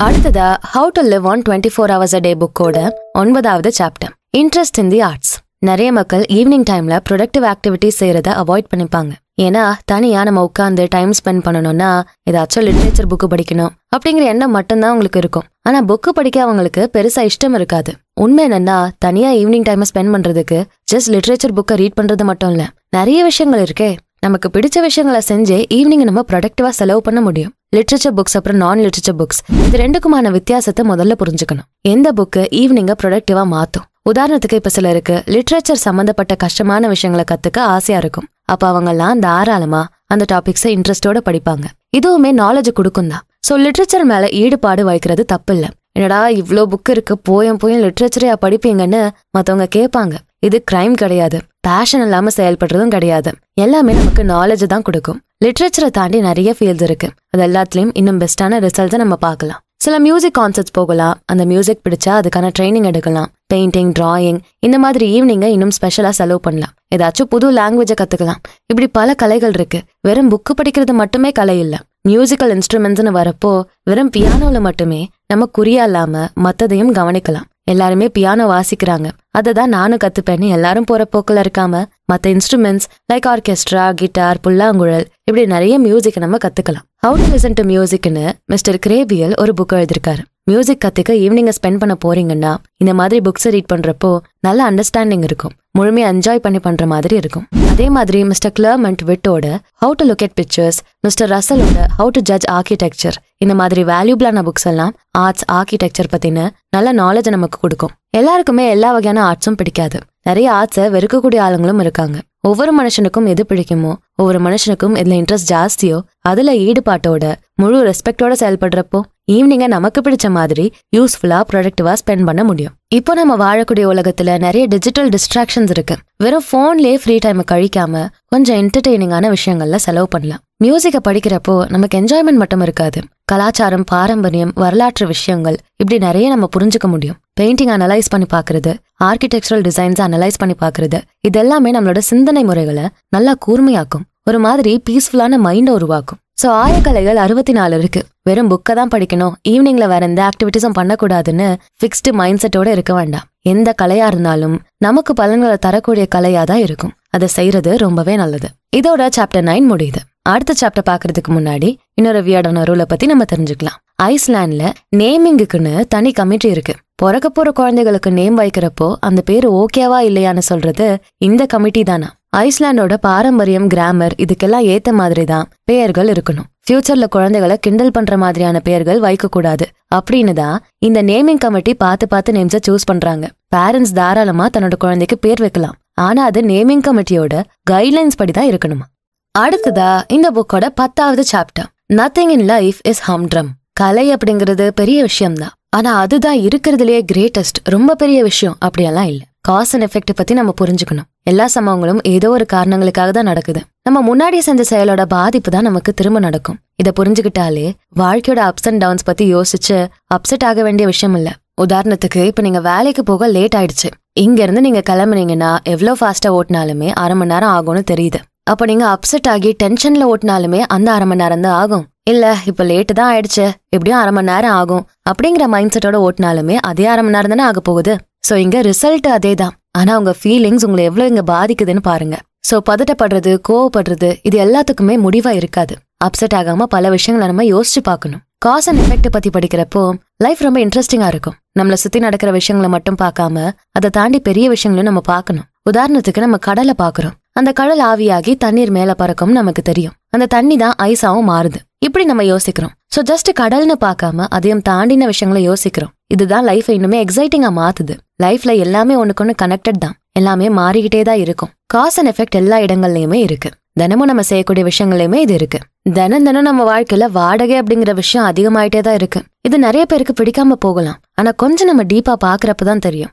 அடுத்ததா how to live on twenty four hours a day புக்கோட ஒன்பதாவது chapter, interest in the arts. நிறைய மக்கள் ஈவினிங் டைம்ல ப்ரொடக்டிவ் ஆக்டிவிட்டிஸ் செய்யறத அவாய்ட் பண்ணிப்பாங்க. ஏன்னா தனியா நம்ம உட்காந்து டைம் ஸ்பெண்ட் பண்ணணும்னா ஏதாச்சும் லிட்ரேச்சர் புக்கு படிக்கணும் அப்படிங்கிற எண்ணம் மட்டும்தான் அவங்களுக்கு இருக்கும். ஆனா புக்கு படிக்க அவங்களுக்கு பெருசா இஷ்டம் இருக்காது. உண்மை என்னன்னா தனியா ஈவினிங் டைம் ஸ்பெண்ட் பண்றதுக்கு ஜஸ்ட் லிட்ரேச்சர் புக்கை ரீட் பண்றது மட்டும் இல்ல, நிறைய விஷயங்கள் இருக்கே. நமக்கு பிடிச்ச விஷயங்களை செஞ்சு ஈவினிங் நம்ம ப்ரொடக்டிவா செலவு பண்ண முடியும். லிட்ரேச்சர் புக்ஸ் அப்புறம் நான் லிட்ரேச்சர் புக்ஸ், இது ரெண்டுக்குமான வித்தியாசத்தை முதல்ல புரிஞ்சுக்கணும். எந்த புக்கு ஈவினிங்க ப்ரொடக்டிவா மாத்தும். உதாரணத்துக்கு இப்ப சிலருக்கு லிட்ரேச்சர் சம்பந்தப்பட்ட கஷ்டமான விஷயங்களை கத்துக்க ஆசையா இருக்கும். அப்ப அவங்க எல்லாம் தாராளமா அந்த டாபிக்ஸை இன்ட்ரெஸ்டோட படிப்பாங்க. இதுவுமே நாலேஜ் கொடுக்கும் தான். சோ லிட்ரேச்சர் மேல ஈடுபாடு வைக்கிறது தப்பு இல்ல. என்னடா இவ்ளோ புக் இருக்கு, போயும் போயும் லிட்ரேச்சரையா படிப்பீங்கன்னு மத்தவங்க கேட்பாங்க. இது கிரைம் கிடையாது, பேஷன் இல்லாம செயல்படுறதும் கிடையாது. எல்லாமே நமக்கு நாலேஜ் தான் கொடுக்கும். லிட்ரேச்சரை தாண்டி நிறைய ஃபீல்ட்ஸ் இருக்கு. அது எல்லாத்துலயும் இன்னும் பெஸ்டான ரிசல்ட்ஸை நம்ம பார்க்கலாம். சில மியூசிக் கான்சர்ட்ஸ் போகலாம், அந்த மியூசிக் பிடிச்சா அதுக்கான ட்ரைனிங் எடுக்கலாம். பெயிண்டிங், டிராயிங், இந்த மாதிரி ஈவினிங்க இன்னும் ஸ்பெஷலா செலவு பண்ணலாம். ஏதாச்சும் புது லாங்குவேஜை கத்துக்கலாம். இப்படி பல கலைகள் இருக்கு. வெறும் புக்கு படிக்கிறது மட்டுமே கலை இல்ல. மியூசிக்கல் இன்ஸ்ட்ருமெண்ட்ஸ்னு வரப்போ வெறும் பியானோல மட்டுமே நம்ம குறியா இல்லாம மத்ததையும் கவனிக்கலாம். எல்லாருமே பியானோ வாசிக்கிறாங்க, அதை தான் நானும் கத்துப்பேன்னு எல்லாரும் போற போக்கில் இருக்காம மற்ற இன்ஸ்ட்ருமெண்ட்ஸ் லைக் ஆர்கெஸ்ட்ரா, கிட்டார், புல்லாங்குழல், இப்படி நிறைய மியூசிக் நம்ம கத்துக்கலாம். ஹவு டு லிசன் டு மியூசிக்னு மிஸ்டர் கிரேபியல் ஒரு புக் எழுதிருக்காரு. மியூசிக் கத்துக்க ஈவினிங்க ஸ்பெண்ட் பண்ண போறீங்கன்னா இந்த மாதிரி புக்ஸை ரீட் பண்றப்போ நல்ல அண்டர்ஸ்டாண்டிங் இருக்கும், முழுமையா என்ஜாய் பண்ணி பண்ற மாதிரி இருக்கும். அதே மாதிரி மிஸ்டர் கிளர்மெண்ட் விட்டோட how to look at pictures, mister ரசலோட ஹவு டு ஜட்ஜ் ஆர்கிடெக்சர், இந்த மாதிரி வேல்யூபிளான புக்ஸ் எல்லாம் ஆர்ட்ஸ், ஆர்கிடெக்சர் பத்தின நல்ல நாலேஜ் நமக்கு கொடுக்கும். எல்லாருக்குமே எல்லா வகையான ஆர்ட்ஸும் பிடிக்காது. நிறைய ஆர்ட்ஸை வெறுக்கக்கூடிய ஆளுங்களும் இருக்காங்க. ஒவ்வொரு மனுஷனுக்கும் எது பிடிக்குமோ, ஒவ்வொரு மனுஷனுக்கும் இதுல இன்ட்ரெஸ்ட் ஜாஸ்தியோ, அதுல ஈடுபாட்டோட முழு ரெஸ்பெக்டோட செயல்படுறப்போ ஈவினிங்க நமக்கு பிடிச்ச மாதிரி யூஸ்ஃபுல்லா, ப்ரொடக்டிவா ஸ்பெண்ட் பண்ண முடியும். இப்போ நம்ம வாழக்கூடிய உலகத்துல நிறைய டிஜிட்டல் டிஸ்ட்ராக்ஷன்ஸ் இருக்கு. வெறும் போன்லயே ஃப்ரீ டைம் கழிக்காம கொஞ்சம் என்டர்டெய்னிங்கான விஷயங்கள்ல செலவு பண்ணலாம். மியூசிக்கை படிக்கிறப்போ நமக்கு என்ஜாய்மெண்ட் மட்டும் இருக்காது. கலாச்சாரம், பாரம்பரியம், வரலாற்று விஷயங்கள் இப்படி நிறைய நம்ம புரிஞ்சுக்க முடியும். பெயிண்டிங் அனலைஸ் பண்ணி பார்க்கறது, ஆர்கிடெக்சரல் டிசைன்ஸ் அனலைஸ் பண்ணி பார்க்கறது, இதெல்லாமே நம்மளோட சிந்தனை முறைகளை நல்லா கூர்மையாக்கும், ஒரு மாதிரி பீஸ்ஃபுல்லான மைண்டை உருவாக்கும். ஸோ ஆயக்கலைகள் அறுபத்தி நாலு இருக்கு. வெறும் புக்கை தான் படிக்கணும், ஈவினிங்ல வேற எந்த ஆக்டிவிட்டிஸும் பண்ணக்கூடாதுன்னு ஃபிக்ஸ்டு மைண்ட் செட்டோட இருக்க வேண்டாம். எந்த கலையா இருந்தாலும் நமக்கு பலன்களை தரக்கூடிய கலையா தான் இருக்கும். அதை செய்யறது ரொம்பவே நல்லது. இதோட சாப்டர் நைன் முடியுது. அடுத்த சாப்டர் பாக்குறதுக்கு முன்னாடி இன்னொரு வியர்டான ரூலை பத்தி நம்ம தெரிஞ்சுக்கலாம். ஐஸ்லாண்ட்ல நேமிங்குக்குன்னு தனி கமிட்டி இருக்கு. பிறக்க போற குழந்தைகளுக்கு நேம் வைக்கிறப்போ அந்த பேர் ஓகேவா இல்லையான்னு சொல்றது இந்த கமிட்டி தானா. ஐஸ்லாண்டோட பாரம்பரியம், கிராமர் இதுக்கெல்லாம் ஏத்த மாதிரி தான் பெயர்கள் இருக்கணும். ஃபியூச்சர்ல குழந்தைகளை கிண்டல் பண்ற மாதிரியான பெயர்கள் வைக்க கூடாது அப்படின்னு தான் இந்த நேமிங் கமிட்டி பார்த்து பார்த்து நேம்ஸை சூஸ் பண்றாங்க. பேரண்ட்ஸ் தாராளமா தன்னோட குழந்தைக்கு பேர் வைக்கலாம், ஆனா அது நேமிங் கமிட்டியோட கைட்லைன்ஸ் படி தான் இருக்கணுமா. அடுத்ததா இந்த புக்கோட பத்தாவது chapter. Nothing in life is humdrum. கலை அப்படிங்கிறது பெரிய விஷயம்தான், ஆனா அதுதான் இருக்கிறதுலயே கிரேட்டஸ்ட், ரொம்ப பெரிய விஷயம் அப்படியெல்லாம் இல்லை. காஸ் அண்ட் எஃபெக்ட் பத்தி நம்ம புரிஞ்சுக்கணும். எல்லா சம்பவங்களும் ஏதோ ஒரு காரணங்களுக்காக தான் நடக்குது. நம்ம முன்னாடி செஞ்ச செயலோட பாதிப்பு தான் நமக்கு திரும்ப நடக்கும். இதை புரிஞ்சுக்கிட்டாலே வாழ்க்கையோட அப்ஸ் அண்ட் டவுன்ஸ் பத்தி யோசிச்சு அப்செட் ஆக வேண்டிய விஷயம் இல்லை. உதாரணத்துக்கு இப்ப நீங்க வேலைக்கு போக லேட் ஆயிடுச்சு, இங்க இருந்து நீங்க கிளம்புனீங்கன்னா எவ்வளவு ஃபாஸ்டா ஓட்டினாலுமே அரை மணி நேரம் ஆகும்னு தெரியுது. அப்போ நீங்க அப்செட் ஆகி டென்ஷன்ல ஓட்டினாலுமே அந்த அரை மணி நேரம் தான் ஆகும். இல்ல இப்ப லேட்டு தான் ஆயிடுச்சு, எப்படியும் அரை மணி நேரம் ஆகும் அப்படிங்கிற மைண்ட் செட்டோட ஓட்டினாலுமே அதே அரை மணி நேரம் தானே ஆக போகுது. சோ இங்க ரிசல்ட் அதே தான், ஆனா உங்க ஃபீலிங்ஸ் உங்களை எவ்வளவு இங்க பாதிக்குதுன்னு பாருங்க. சோ பதட்டப்படுறது, கோவப்படுறது இது எல்லாத்துக்குமே முடிவா இருக்காது. அப்செட் ஆகாம பல விஷயங்களை நம்ம யோசிச்சு பார்க்கணும். காஸ் அண்ட் எஃபெக்ட் பத்தி படிக்கிறப்போ லைஃப் ரொம்ப இன்ட்ரெஸ்டிங்கா இருக்கும். நம்மளை சுத்தி நடக்கிற விஷயங்களை மட்டும் பார்க்காம அதை தாண்டி பெரிய விஷயங்களும் நம்ம பார்க்கணும். உதாரணத்துக்கு நம்ம கடலை பார்க்கிறோம், அந்த கடல் ஆவியாகி தண்ணீர் மேல பறக்கும் நமக்கு தெரியும். அந்த தண்ணி தான் ஐஸாவும் மாறுது. இப்படி நம்ம யோசிக்கிறோம். சோ ஜஸ்ட் கடல்னு பார்க்காம அதையும் தாண்டின விஷயங்களை யோசிக்கிறோம். இதுதான் லைஃப் இன்னுமே எக்ஸைட்டிங்கா மாத்துது. லைஃப்ல எல்லாமே ஒண்ணுக்கு ஒண்ணு கனெக்டட் தான், எல்லாமே மாறிக்கிட்டே தான் இருக்கும். காஸ் அண்ட் எஃபெக்ட் எல்லா இடங்கள்லயுமே இருக்கு. தினமும் நம்ம செய்யக்கூடிய விஷயங்களையுமே இது இருக்கு. தினம் தினம் நம்ம வாழ்க்கையில வாடகை அப்படிங்கிற விஷயம் அதிகமாயிட்டே தான் இருக்கு. இது நிறைய பேருக்கு பிடிக்காம போகலாம், ஆனா கொஞ்சம் நம்ம டீப்பா பாக்குறப்பதான் தெரியும்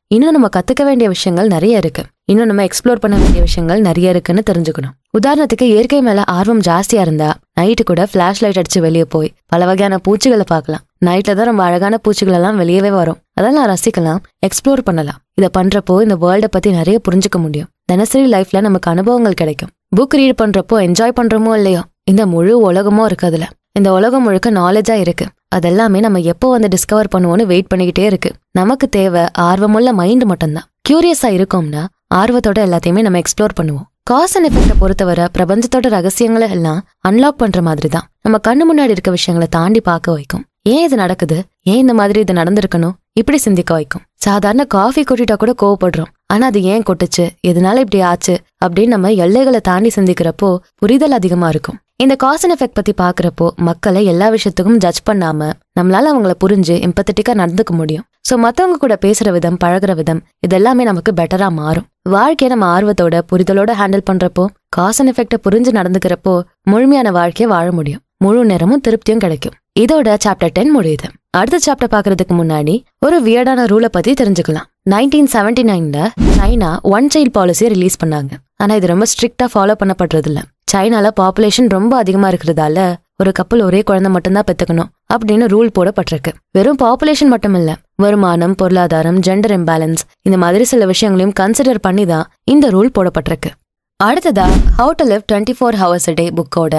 இன்னும் நம்ம கத்துக்க வேண்டிய விஷயங்கள் நிறைய இருக்கு, இன்னும் நம்ம எக்ஸ்ப்ளோர் பண்ண வேண்டிய விஷயங்கள் நிறைய இருக்குன்னு தெரிஞ்சுக்கணும். உதாரணத்துக்கு இயற்கை மேல ஆர்வம் ஜாஸ்தியா இருந்தா நைட்டு கூட பிளாஷ் லைட் அடிச்சு வெளியே போய் பல வகையான பூச்சிகளை பார்க்கலாம். நைட்ல தான் ரொம்ப அழகான பூச்சிகள் எல்லாம் வெளியவே வரும். அதெல்லாம் ரசிக்கலாம், எக்ஸ்ப்ளோர் பண்ணலாம். இதை பண்றப்போ இந்த வேர்ல்ட பத்தி நிறைய புரிஞ்சுக்க முடியும். தினசரி லைஃப்ல நமக்கு அனுபவங்கள் கிடைக்கும். புக் ரீட் பண்றப்போ என்ஜாய் பண்றோமோ இல்லையோ, இந்த முழு உலகமும் இருக்கு. அதுல இந்த உலகம் முழுக்க நாலேஜா இருக்கு. அதெல்லாமே நம்ம எப்போ வந்து டிஸ்கவர் பண்ணுவோன்னு வெயிட் பண்ணிக்கிட்டே இருக்கு. நமக்கு தேவை ஆர்வமுள்ள மைண்ட் மட்டும்தான். கியூரியஸா இருக்கோம்னா ஆர்வத்தோட எல்லாத்தையுமே நம்ம எக்ஸ்ப்ளோர் பண்ணுவோம். காஸ் அண்ட் எஃபெக்ட பொறுத்தவரை பிரபஞ்சத்தோட ரகசியங்களை எல்லாம் அன்லாக் பண்ற மாதிரி தான். நம்ம கண்ணு முன்னாடி இருக்க விஷயங்களை தாண்டி பார்க்க வைக்கும். ஏன் இது நடக்குது, ஏன் இந்த மாதிரி இது நடந்திருக்கணும் இப்படி சிந்திக்க வைக்கும். சாதாரண காஃபி கொட்டிட்டா கூட கோவப்படுறோம், ஆனா அது ஏன் கொட்டுச்சு, எதனால இப்படி ஆச்சு அப்படின்னு நம்ம எல்லைகளை தாண்டி சிந்திக்கிறப்போ புரிதல் அதிகமா இருக்கும். இந்த காஸ் அண்ட் எஃபெக்ட் பத்தி பாக்குறப்போ மக்களை எல்லா விஷயத்துக்கும் ஜட்ஜ் பண்ணாம நம்மளால அவங்கள புரிஞ்சு எம்பத்தட்டிக்கா நடந்துக்க முடியும். சோ மத்தவங்க கூட பேசுற விதம், பழகுற விதம் இதெல்லாமே நமக்கு பெட்டரா மாறும். வாழ்க்கையை நம்ம ஆர்வத்தோட புரிதலோட ஹேண்டில் பண்றப்போ, காஸ் அண்ட் எஃபெக்ட புரிஞ்சு நடந்துக்கிறப்போ முழுமையான வாழ்க்கையை வாழ முடியும். முழு நேரமும் திருப்தியும் கிடைக்கும். இதோட சாப்டர் டென் முடியுது. அடுத்த சாப்டர் பாக்குறதுக்கு முன்னாடி ஒரு வியர்டான ரூலை பத்தி தெரிஞ்சுக்கலாம். நைன்டீன் செவன்டி நைன்ல சைனா ஒன் சைல்ட் பாலிசியை ரிலீஸ் பண்ணாங்க, ஆனா இது ரொம்ப ஸ்ட்ரிக்டா ஃபாலோ பண்ணப்படுறது இல்ல. சைனால பாப்புலேஷன் ரொம்ப அதிகமா இருக்கிறதால ஒரு கப்பல் ஒரே குழந்தை மட்டும்தான் பெத்துக்கணும் அப்படின்னு ரூல் போடப்பட்டிருக்கு. வெறும் பாப்புலேஷன் மட்டும் இல்ல, வருமானம், பொருளாதாரம், ஜெண்டர் இம்பேலன்ஸ் இந்த மாதிரி சில விஷயங்களையும் கன்சிடர் பண்ணி தான் இந்த ரூல் போடப்பட்டிருக்கு. அடுத்ததா how to live twenty four hours a day புக்கோட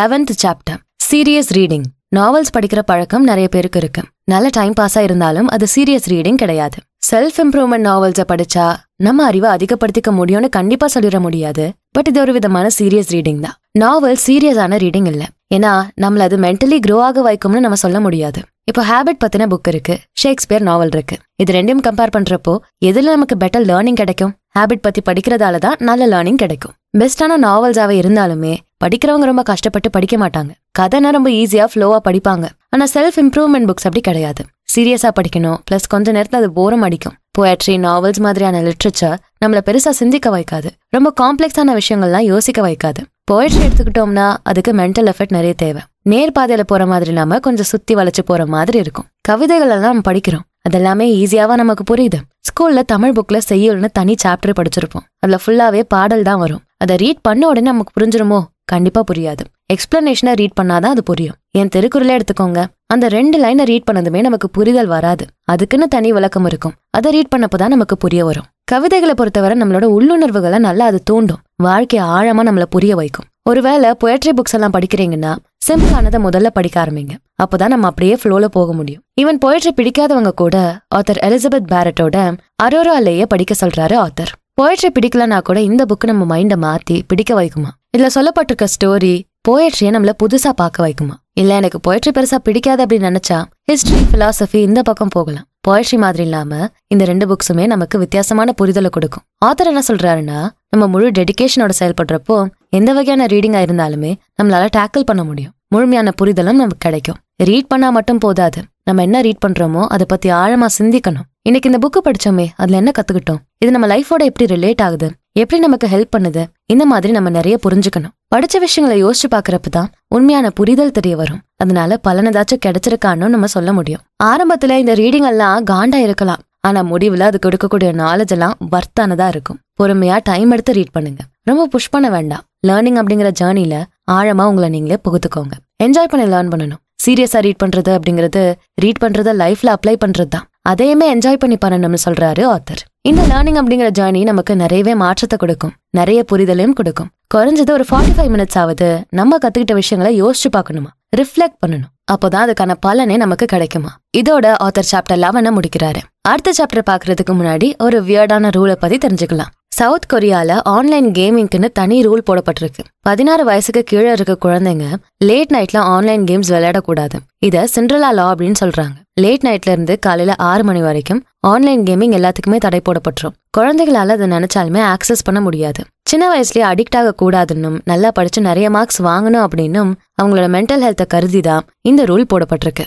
eleventh chapter serious reading. Novels படிக்கிற பழக்கம் நிறைய பேருக்கு இருக்கு. நல்ல டைம் பாஸா இருந்தாலும் அது சீரியஸ் ரீடிங் கிடையாது. செல்ஃப் இம்ப்ரூவ்மெண்ட் நாவல்ஸை படிச்சா நம்ம அறிவை அதிகப்படுத்திக்க முடியும்னு கண்டிப்பா சொல்லிட முடியாது. பட் இது ஒரு விதமான சீரியஸ் ரீடிங் தான். நாவல் சீரியஸான ரீடிங் இல்லை, ஏன்னா நம்மள அது மென்டலி க்ரோ ஆக வைக்கும்னு நம்ம சொல்ல முடியாது. இப்போ ஹேபிட் பத்தின புக் இருக்கு, ஷேக்ஸ்பியர் நாவல் இருக்கு. இது ரெண்டையும் கம்பேர் பண்றப்போ எதுல நமக்கு பெட்டர் லேர்னிங் கிடைக்கும்? ஹேபிட் பத்தி படிக்கிறதால தான் நல்ல லேர்னிங் கிடைக்கும். பெஸ்டான நாவல்ஸாவே இருந்தாலுமே படிக்கிறவங்க ரொம்ப கஷ்டப்பட்டு படிக்க மாட்டாங்க. கதைனா ரொம்ப ஈஸியா ஃப்ளோவா படிப்பாங்க. ஆனா செல்ஃப் இம்ப்ரூவ்மெண்ட் புக்ஸ் அப்படி கிடையாது. சீரியஸா படிக்கணும், பிளஸ் கொஞ்ச நேரத்துல அது போரும் அடிக்கும். poetry, novels மாதிரியான literature நம்மள பெருசா சிந்திக்க வைக்காது. ரொம்ப காம்ப்ளெக்ஸான விஷயங்கள்லாம் யோசிக்க வைக்காது. Poetry எடுத்துக்கிட்டோம்னா அதுக்கு mental effort நிறைய தேவை. நேர்பாதையில போற மாதிரி நாம கொஞ்சம் சுத்தி வளைச்சு போற மாதிரி இருக்கும். கவிதைகள் எல்லாம் நம்ம படிக்கிறோம். அதெல்லாமே ஈஸியாவா நமக்கு புரியுது. ஸ்கூல்ல தமிழ் புக்ல செய்யுள்னு தனி சாப்டர் படிச்சிருப்போம். அதுல ஃபுல்லாவே பாடல் தான் வரும். அதை ரீட் பண்ண உடனே நமக்கு புரிஞ்சிருமோ? கண்டிப்பா புரியாது. எக்ஸ்பிளனேஷனை ரீட் பண்ணாதான் அது புரியும். என் திருக்குறளை எடுத்துக்கோங்க. அந்த ரெண்டு லைனை ரீட் பண்ணதுமே நமக்கு புரிதல் வராது. அதுக்குன்னு தனி விளக்கம் இருக்கும். அதை ரீட் பண்ணப்போதான் நமக்கு புரிய வரும். கவிதைகளை பொறுத்தவரை நம்மளோட உள்ளுணர்வுகளை நல்லா அது தூண்டும். வாழ்க்கையை ஆழமா நம்மளை புரிய வைக்கும். ஒருவேளை போயட்ரி புக்ஸ் எல்லாம் படிக்கிறீங்கன்னா சிம்பிளானதை முதல்ல படிக்க ஆரம்பிங்க. அப்போதான் நம்ம அப்படியே ஃப்ளோல போக முடியும். ஈவன் போயட்ரி பிடிக்காதவங்க கூட ஆத்தர் எலிசபெத் பேரட்டோட அரோராலேயே படிக்க சொல்றாரு ஆத்தர். போயட்ரி பிடிக்கலன்னா கூட இந்த புக்கு நம்ம மைண்டை மாத்தி பிடிக்க வைக்குமா? இதுல சொல்லப்பட்டிருக்க ஸ்டோரி போயட்ரியை நம்மள புதுசா பார்க்க வைக்குமா? இல்ல எனக்கு போயட்ரி பெருசா பிடிக்காது அப்படின்னு நினைச்சா ஹிஸ்டரி, பிலாசபி இந்த பக்கம் போகலாம். போயட்ரி மாதிரி இல்லாம இந்த ரெண்டு புக்ஸுமே நமக்கு வித்தியாசமான புரிதலை கொடுக்கும். ஆத்தர் என்ன சொல்றாருன்னா, நம்ம முழு டெடிகேஷனோட செயல்படுறப்போ எந்த வகையான ரீடிங்கா இருந்தாலுமே நம்மளால டேக்கிள் பண்ண முடியும். முழுமையான புரிதலும் நமக்கு கிடைக்கும். ரீட் பண்ணா மட்டும் போதாது. நம்ம என்ன ரீட் பண்றோமோ அதை பத்தி ஆழமா சிந்திக்கணும். இன்னைக்கு இந்த புக்கு படிச்சோமே, அதுல என்ன கத்துக்கிட்டோம்? இது நம்ம லைஃபோட எப்படி ரிலேட் ஆகுது? எப்படி நமக்கு ஹெல்ப் பண்ணுது? இந்த மாதிரி நம்ம நிறைய புரிஞ்சுக்கணும். படிச்ச விஷயங்களை யோசிச்சு பாக்குறப்பதான் உண்மையான புரிதல் தெரிய வரும். அதனால பலனதாச்சும் கிடைச்சிருக்கான்னு நம்ம சொல்ல முடியும். ஆரம்பத்துல இந்த ரீடிங் எல்லாம் காண்டா இருக்கலாம். ஆனா முடிவுல அது கொடுக்கக்கூடிய நாலேஜ் எல்லாம் வர்த்தானதா இருக்கும். பொறுமையா டைம் எடுத்து ரீட் பண்ணுங்க. ரொம்ப புஷ் பண்ண வேண்டாம். லேர்னிங் அப்படிங்கிற ஜேர்னில ஆழமா உங்களை நீங்களே புகுத்துக்கோங்க. என்ஜாய் பண்ணி லேர்ன் பண்ணணும். சீரியஸா ரீட் பண்றது அப்படிங்கிறது ரீட் பண்றத லைஃப்ல அப்ளை பண்றது தான். அதையுமே என்ஜாய் பண்ணி பண்ணணும்னு சொல்றாரு ஆத்தர். இந்த லேர்னிங் அப்படிங்கிற ஜேர்னி நமக்கு நிறையவே மாற்றத்தை கொடுக்கும், நிறைய புரிதலையும் கொடுக்கும். குறைஞ்சது ஒரு ஃபார்ட்டி ஃபைவ் மினிட்ஸ் ஆகுது நம்ம கத்துக்கிட்ட விஷயங்களை யோசிச்சு பார்க்கணுமா, ரிஃப்ளெக்ட் பண்ணணும். அப்போதான் அதுக்கான பலனே நமக்கு கிடைக்குமா? இதோட ஆத்தர் சாப்டர் லெவனை முடிக்கிறாரு. அடுத்த சாப்டர் பாக்குறதுக்கு முன்னாடி ஒரு வியர்டான ரூலை பத்தி தெரிஞ்சுக்கலாம். சவுத் கொரியால ஆன்லைன் கேமிங்க்குன்னு தனி ரூல் போடப்பட்டிருக்கு. பதினாறு வயசுக்கு கீழே இருக்க குழந்தைங்க லேட் நைட்ல ஆன்லைன் கேம்ஸ் விளையாடக்கூடாது. இதை சிண்ட்ரலா லா அப்படின்னு சொல்றாங்க. லேட் நைட்ல இருந்து காலையில ஆறு மணி வரைக்கும் ஆன்லைன் கேமிங் எல்லாத்துக்குமே தடை போடப்பட்டுரும். குழந்தைகளால அதை நினைச்சாலுமே ஆக்சஸ் பண்ண முடியாது. சின்ன வயசுலயே அடிக்ட் ஆக கூடாதுன்னும், நல்லா படிச்சு நிறைய மார்க்ஸ் வாங்கணும் அப்படின்னும் அவங்களோட மென்டல் ஹெல்த்தை கருதிதான் இந்த ரூல் போடப்பட்டிருக்கு.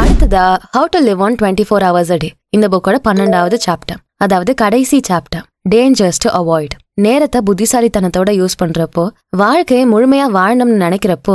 அடுத்ததா how to live on twenty four hours a day, இந்த புக்கோட பன்னெண்டாவது சாப்டர், அதாவது கடைசி சாப்டர். Dangers to avoid. நேரத்தை புத்திசாலித்தனத்தோட யூஸ் பண்றப்போ, வாழ்க்கையை முழுமையா வாழணும்னு நினைக்கிறப்போ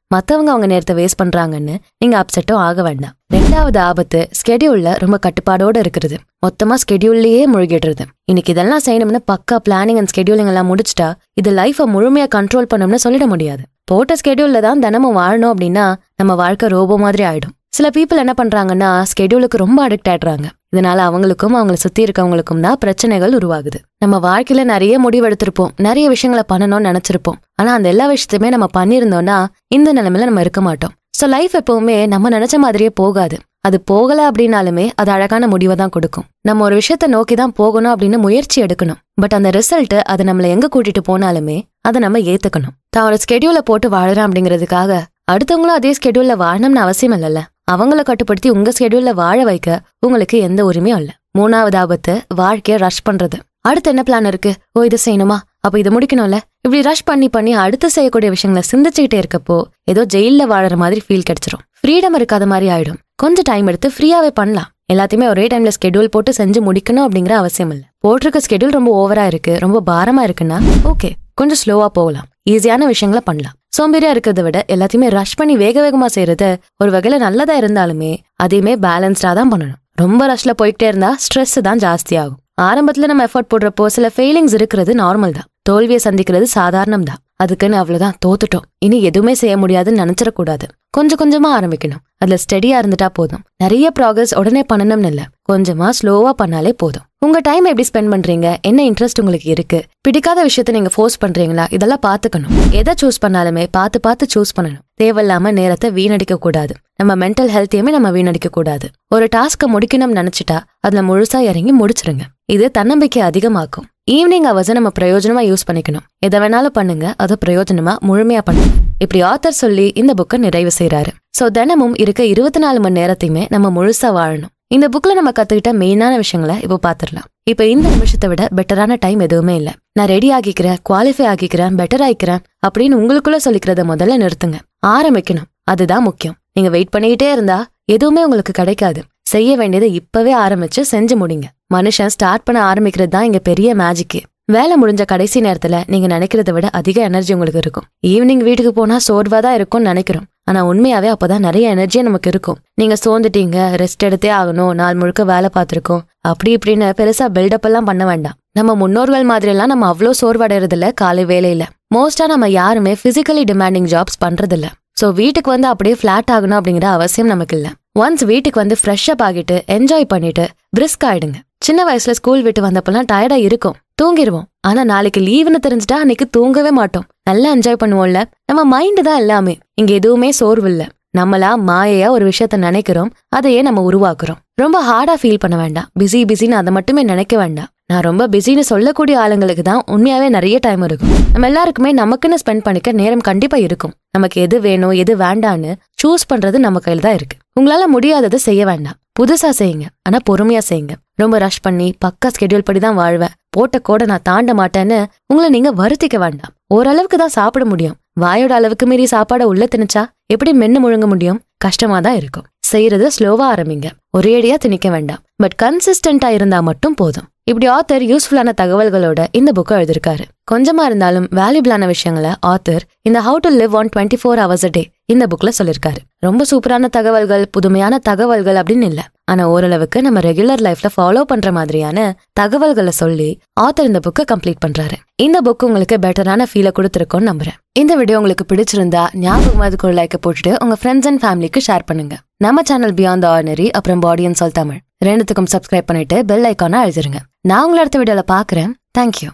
மற்றவங்க அவங்க நேரத்தை வேஸ்ட் பண்றாங்கன்னு நீங்க அப்செட்டும் ஆக வேண்டாம். ரெண்டாவது ஆபத்து ஸ்கெடியூல்ல ரொம்ப கட்டுப்பாடோட இருக்கிறது. மொத்தமா ஸ்கெடியூல்லயே முழுகிடுறது. இன்னைக்கு இதெல்லாம் செய்யணும்னு பக்கா பிளானிங் அண்ட் ஸ்கெடியூலிங் எல்லாம் முடிச்சுட்டா இது லைஃபை முழுமையா கண்ட்ரோல் பண்ணணும்னு சொல்லிட முடியாது. போட்ட ஸ்கெடியூல்ல தான் தினமும் வாழணும் அப்படின்னா நம்ம வாழ்க்கை ரோபோ மாதிரி ஆயிடும். சில பீப்புள் என்ன பண்றாங்கன்னா ஸ்கெடியூலுக்கு ரொம்ப அடிக்ட் ஆயிடுறாங்க. இதனால அவங்களுக்கும் அவங்களை சுத்தி இருக்கவங்களுக்கும் தான் பிரச்சனைகள் உருவாகுது. நம்ம வாழ்க்கையில நிறைய முடிவெடுத்திருப்போம், நிறைய விஷயங்களை பண்ணணும்னு நினைச்சிருப்போம். ஆனா அந்த எல்லா விஷயத்தையுமே நம்ம பண்ணிருந்தோம்னா இந்த நிலைமையில நம்ம இருக்க மாட்டோம். ஸோ லைஃப் எப்பவுமே நம்ம நினைச்ச மாதிரியே போகாது. அது போகல அப்படின்னாலுமே அது அழகான முடிவை தான் கொடுக்கும். நம்ம ஒரு விஷயத்த நோக்கி தான் போகணும் அப்படின்னு முயற்சி எடுக்கணும். பட் அந்த ரிசல்ட் அதை நம்மளை எங்க கூட்டிட்டு போனாலுமே அதை நம்ம ஏத்துக்கணும். தான் ஒரு ஸ்கெடியூல போட்டு வாழறேன் அப்படிங்கிறதுக்காக அடுத்தவங்களும் அதே ஸ்கெடியூல்ல வாழணும்னு அவசியம் இல்லைல்ல. அவங்கள கட்டுப்படுத்தி உங்க ஸ்கெடியூல்ல வாழ வைக்க உங்களுக்கு எந்த உரிமையும் இல்லை. மூணாவது ஆபத்து வாழ்க்கையை ரஷ் பண்றது. அடுத்து என்ன பிளான் இருக்கு? ஓ, இதை செய்யணுமா, அப்ப இதை முடிக்கணும்ல. இப்படி ரஷ் பண்ணி பண்ணி அடுத்து செய்யக்கூடிய விஷயங்களை சிந்திச்சுக்கிட்டே இருக்கப்போ ஏதோ ஜெயில வாழற மாதிரி ஃபீல் கிடைச்சிரும். ஃப்ரீடம் இருக்காத மாதிரி ஆயிடும். கொஞ்சம் டைம் எடுத்து ஃப்ரீயாவே பண்ணலாம். எல்லாத்தையுமே ஒரே டைம்ல ஸ்கெடியூல் போட்டு செஞ்சு முடிக்கணும் அப்படிங்கிற அவசியம் இல்லை. போட்டிருக்க ஸ்கெடியூல் ரொம்ப ஓவரா இருக்கு, ரொம்ப பாரமா இருக்குன்னா ஓகே, கொஞ்சம் ஸ்லோவா போகலாம். ஈஸியான விஷயங்களை பண்ணலாம். சோம்பேறியா இருக்கிறத விட எல்லாத்தையுமே ரஷ் பண்ணி வேக வேகமா செய்யறது ஒரு வகையில நல்லதா இருந்தாலுமே அதையுமே பேலன்ஸ்டா தான் பண்ணணும். ரொம்ப ரஷ்ல போயிட்டே இருந்தா ஸ்ட்ரெஸ் தான் ஜாஸ்தி ஆகும். ஆரம்பத்துல நம்ம எஃபர்ட் போடுறப்போ சில ஃபெயிலிங்ஸ் இருக்கிறது நார்மல் தான். தோல்வியை சந்திக்கிறது சாதாரணம் தான். அதுக்குன்னு அவ்வளவுதான் தோத்துட்டோம், இனி எதுவுமே செய்ய முடியாதுன்னு நினைச்சிடக்கூடாது. கொஞ்சம் கொஞ்சமா ஆரம்பிக்கணும். அதுல ஸ்டெடியா இருந்துட்டா போதும். நிறைய ப்ராக்ரஸ் உடனே பண்ணணும்னு இல்ல, கொஞ்சமா ஸ்லோவா பண்ணாலே போதும். உங்க டைம் எப்படி ஸ்பெண்ட் பண்றீங்க, என்ன இன்ட்ரெஸ்ட் உங்களுக்கு இருக்கு, பிடிக்காத விஷயத்த நீங்க ஃபோர்ஸ் பண்றீங்களா, இதெல்லாம் பாத்துக்கணும். எதை சூஸ் பண்ணாலுமே பார்த்து பார்த்து சூஸ் பண்ணணும். தேவையில்லாம நேரத்தை வீணடிக்க கூடாது. நம்ம மென்டல் ஹெல்த்தையுமே நம்ம வீணடிக்க கூடாது. ஒரு டாஸ்கை முடிக்கணும்னு நினைச்சிட்டா அதுல முழுசா இறங்கி முடிச்சிருங்க. இது தன்னம்பிக்கை அதிகமாக்கும். ஈவினிங் அவர்ஸ் நம்ம பிரயோஜனமா யூஸ் பண்ணிக்கணும். எதை வேணாலும் பண்ணுங்க, அதை பிரயோஜனமா முழுமையா பண்ணுங்க. இப்படி ஆத்தர் சொல்லி இந்த புக்கை நிறைவு செய்றாரு. சோ தினமும் இருக்க இருபத்தி நாலு மணி நேரத்தையுமே நம்ம முழுசா வாழணும். இந்த புக்ல நம்ம கத்துக்கிட்ட மெயினான விஷயங்களை இப்போ பாத்துடலாம். இப்போ இந்த நிமிஷத்தை விட பெட்டரான டைம் எதுவுமே இல்லை. நான் ரெடி ஆகிக்கிறேன், குவாலிஃபை ஆகிக்கிறேன், பெட்டர் ஆகிக்கிறேன் அப்படின்னு உங்களுக்குள்ள சொல்லிக்கிறத முதல்ல நிறுத்துங்க. ஆரம்பிக்கணும், அதுதான் முக்கியம். நீங்க வெயிட் பண்ணிக்கிட்டே இருந்தா எதுவுமே உங்களுக்கு கிடைக்காது. செய்ய வேண்டியதை இப்பவே ஆரம்பிச்சு செஞ்சு முடிங்க. மனுஷன் ஸ்டார்ட் பண்ண ஆரம்பிக்கிறது தான் இங்க பெரிய மேஜிக்கு. வேலை முடிஞ்ச கடைசி நேரத்துல நீங்க நினைக்கிறத விட அதிக எனர்ஜி உங்களுக்கு இருக்கும். ஈவினிங் வீட்டுக்கு போனா சோர்வா தான் இருக்கும்னு நினைக்கிறோம். ஆனா உண்மையாவே அப்பதான் நிறைய எனர்ஜியா நமக்கு இருக்கும். நீங்க சோர்ந்துட்டீங்க, ரெஸ்ட் எடுத்தே ஆகணும், நாள் முழுக்க வேலை பார்த்துருக்கோம் அப்படி இப்படின்னு பெருசா பில்டப் எல்லாம் பண்ண வேண்டாம். நம்ம முன்னோர்கள் மாதிரி எல்லாம் நம்ம அவ்வளோ சோர்வடைறதில்ல காலை வேலையில. மோஸ்டா நம்ம யாருமே பிசிக்கலி டிமாண்டிங் ஜாப்ஸ் பண்றதில்ல. ஸோ வீட்டுக்கு வந்து அப்படியே ஃபிளாட் ஆகணும் அப்படிங்கிற அவசியம் நமக்கு இல்லை. ஒன்ஸ் வீட்டுக்கு வந்து ஃப்ரெஷ் அப் ஆகிட்டு என்ஜாய் பண்ணிட்டு பிரிஸ்க் ஆயிடுங்க. சின்ன வயசுல ஸ்கூல் விட்டு வந்தப்பெல்லாம் டயர்டா இருக்கும், தூங்கிடுவோம். ஆனா நாளைக்கு லீவுன்னு தெரிஞ்சுட்டா அன்னைக்கு தூங்கவே மாட்டோம். நல்லா என்ஜாய் பண்ணுவோம்ல. நம்ம மைண்டு தான் எல்லாமே. இங்க எதுவுமே சோர்வு இல்லை. நம்மளா மாயையா ஒரு விஷயத்த நினைக்கிறோம், அதையே நம்ம உருவாக்குறோம். ரொம்ப ஹார்டா ஃபீல் பண்ண வேண்டாம். பிஸி பிஸின்னு அதை மட்டுமே நினைக்க வேண்டாம். நான் ரொம்ப பிஸின்னு சொல்லக்கூடிய ஆளுங்களுக்கு தான் உண்மையாவே நிறைய டைம் இருக்கும். நம்ம எல்லாருக்குமே நமக்குன்னு ஸ்பெண்ட் பண்ணிக்க நேரம் கண்டிப்பா இருக்கும். நமக்கு எது வேணும் எது வேண்டான்னு சூஸ் பண்றது நம்ம கையில தான் இருக்கு. உங்களால முடியாததை செய்ய வேண்டாம். புதுசா செய்யுங்க, ஆனா பொறுமையா செய்யுங்க. ரொம்ப ரஷ் பண்ணி பக்கா ஸ்கெடியூல் படி தான் வாழ்வேன், போட்ட கோடை நான் தாண்ட மாட்டேன்னு உங்களை நீங்க வருத்திக்க வேண்டாம். ஓரளவுக்கு தான் சாப்பிட முடியும். வாயோட அளவுக்கு மீறி சாப்பாடை உள்ள திணிச்சா எப்படி மென்னு முழுங்க முடியும்? கஷ்டமா தான் இருக்கும். செய்யறது ஸ்லோவா ஆரம்பிங்க, ஒரேடியா திணிக்க வேண்டாம். பட் கன்சிஸ்டன்டா இருந்தா மட்டும் போதும். இப்படி ஆத்தர் யூஸ்ஃபுல்லான தகவல்களோட இந்த புக்கை எழுதிருக்காரு. கொஞ்சமா இருந்தாலும் வேல்யூபிளான விஷயங்களை ஆத்தர் இந்த how to live on twenty four hours a day இந்த புக்ல சொல்லிருக்காரு. ரொம்ப சூப்பரான தகவல்கள், புதுமையான தகவல்கள் அப்படின்னு இல்ல, ஆனா ஓரளவுக்கு நம்ம ரெகுலர் லைஃப்ல ஃபாலோ பண்ற மாதிரியான தகவல்களை சொல்லி ஆத்தர் இந்த புக்கை கம்ப்ளீட் பண்றாரு. இந்த புக் உங்களுக்கு பெட்டரான ஃபீலை கொடுத்துருக்கோன்னு நம்புறேன். இந்த வீடியோ உங்களுக்கு பிடிச்சிருந்தா ஞாபகமா அதுக்கு ஒரு லைக்கை போட்டுட்டு உங்க ஃப்ரெண்ட்ஸ் அண்ட் ஃபேமிலிக்கு ஷேர் பண்ணுங்க. நம்ம சேனல் பியாண்ட் த ஆர்டினரி அப்புறம் பாடி அண்ட் சோல் தமிழ் ரெண்டுத்துக்கும் சப்ஸ்கிரைப் பண்ணிட்டு பெல் ஐக்கான அழுத்திருங்க. நான் உங்களை அடுத்த வீடியோல பாக்குறேன். தேங்க்யூ.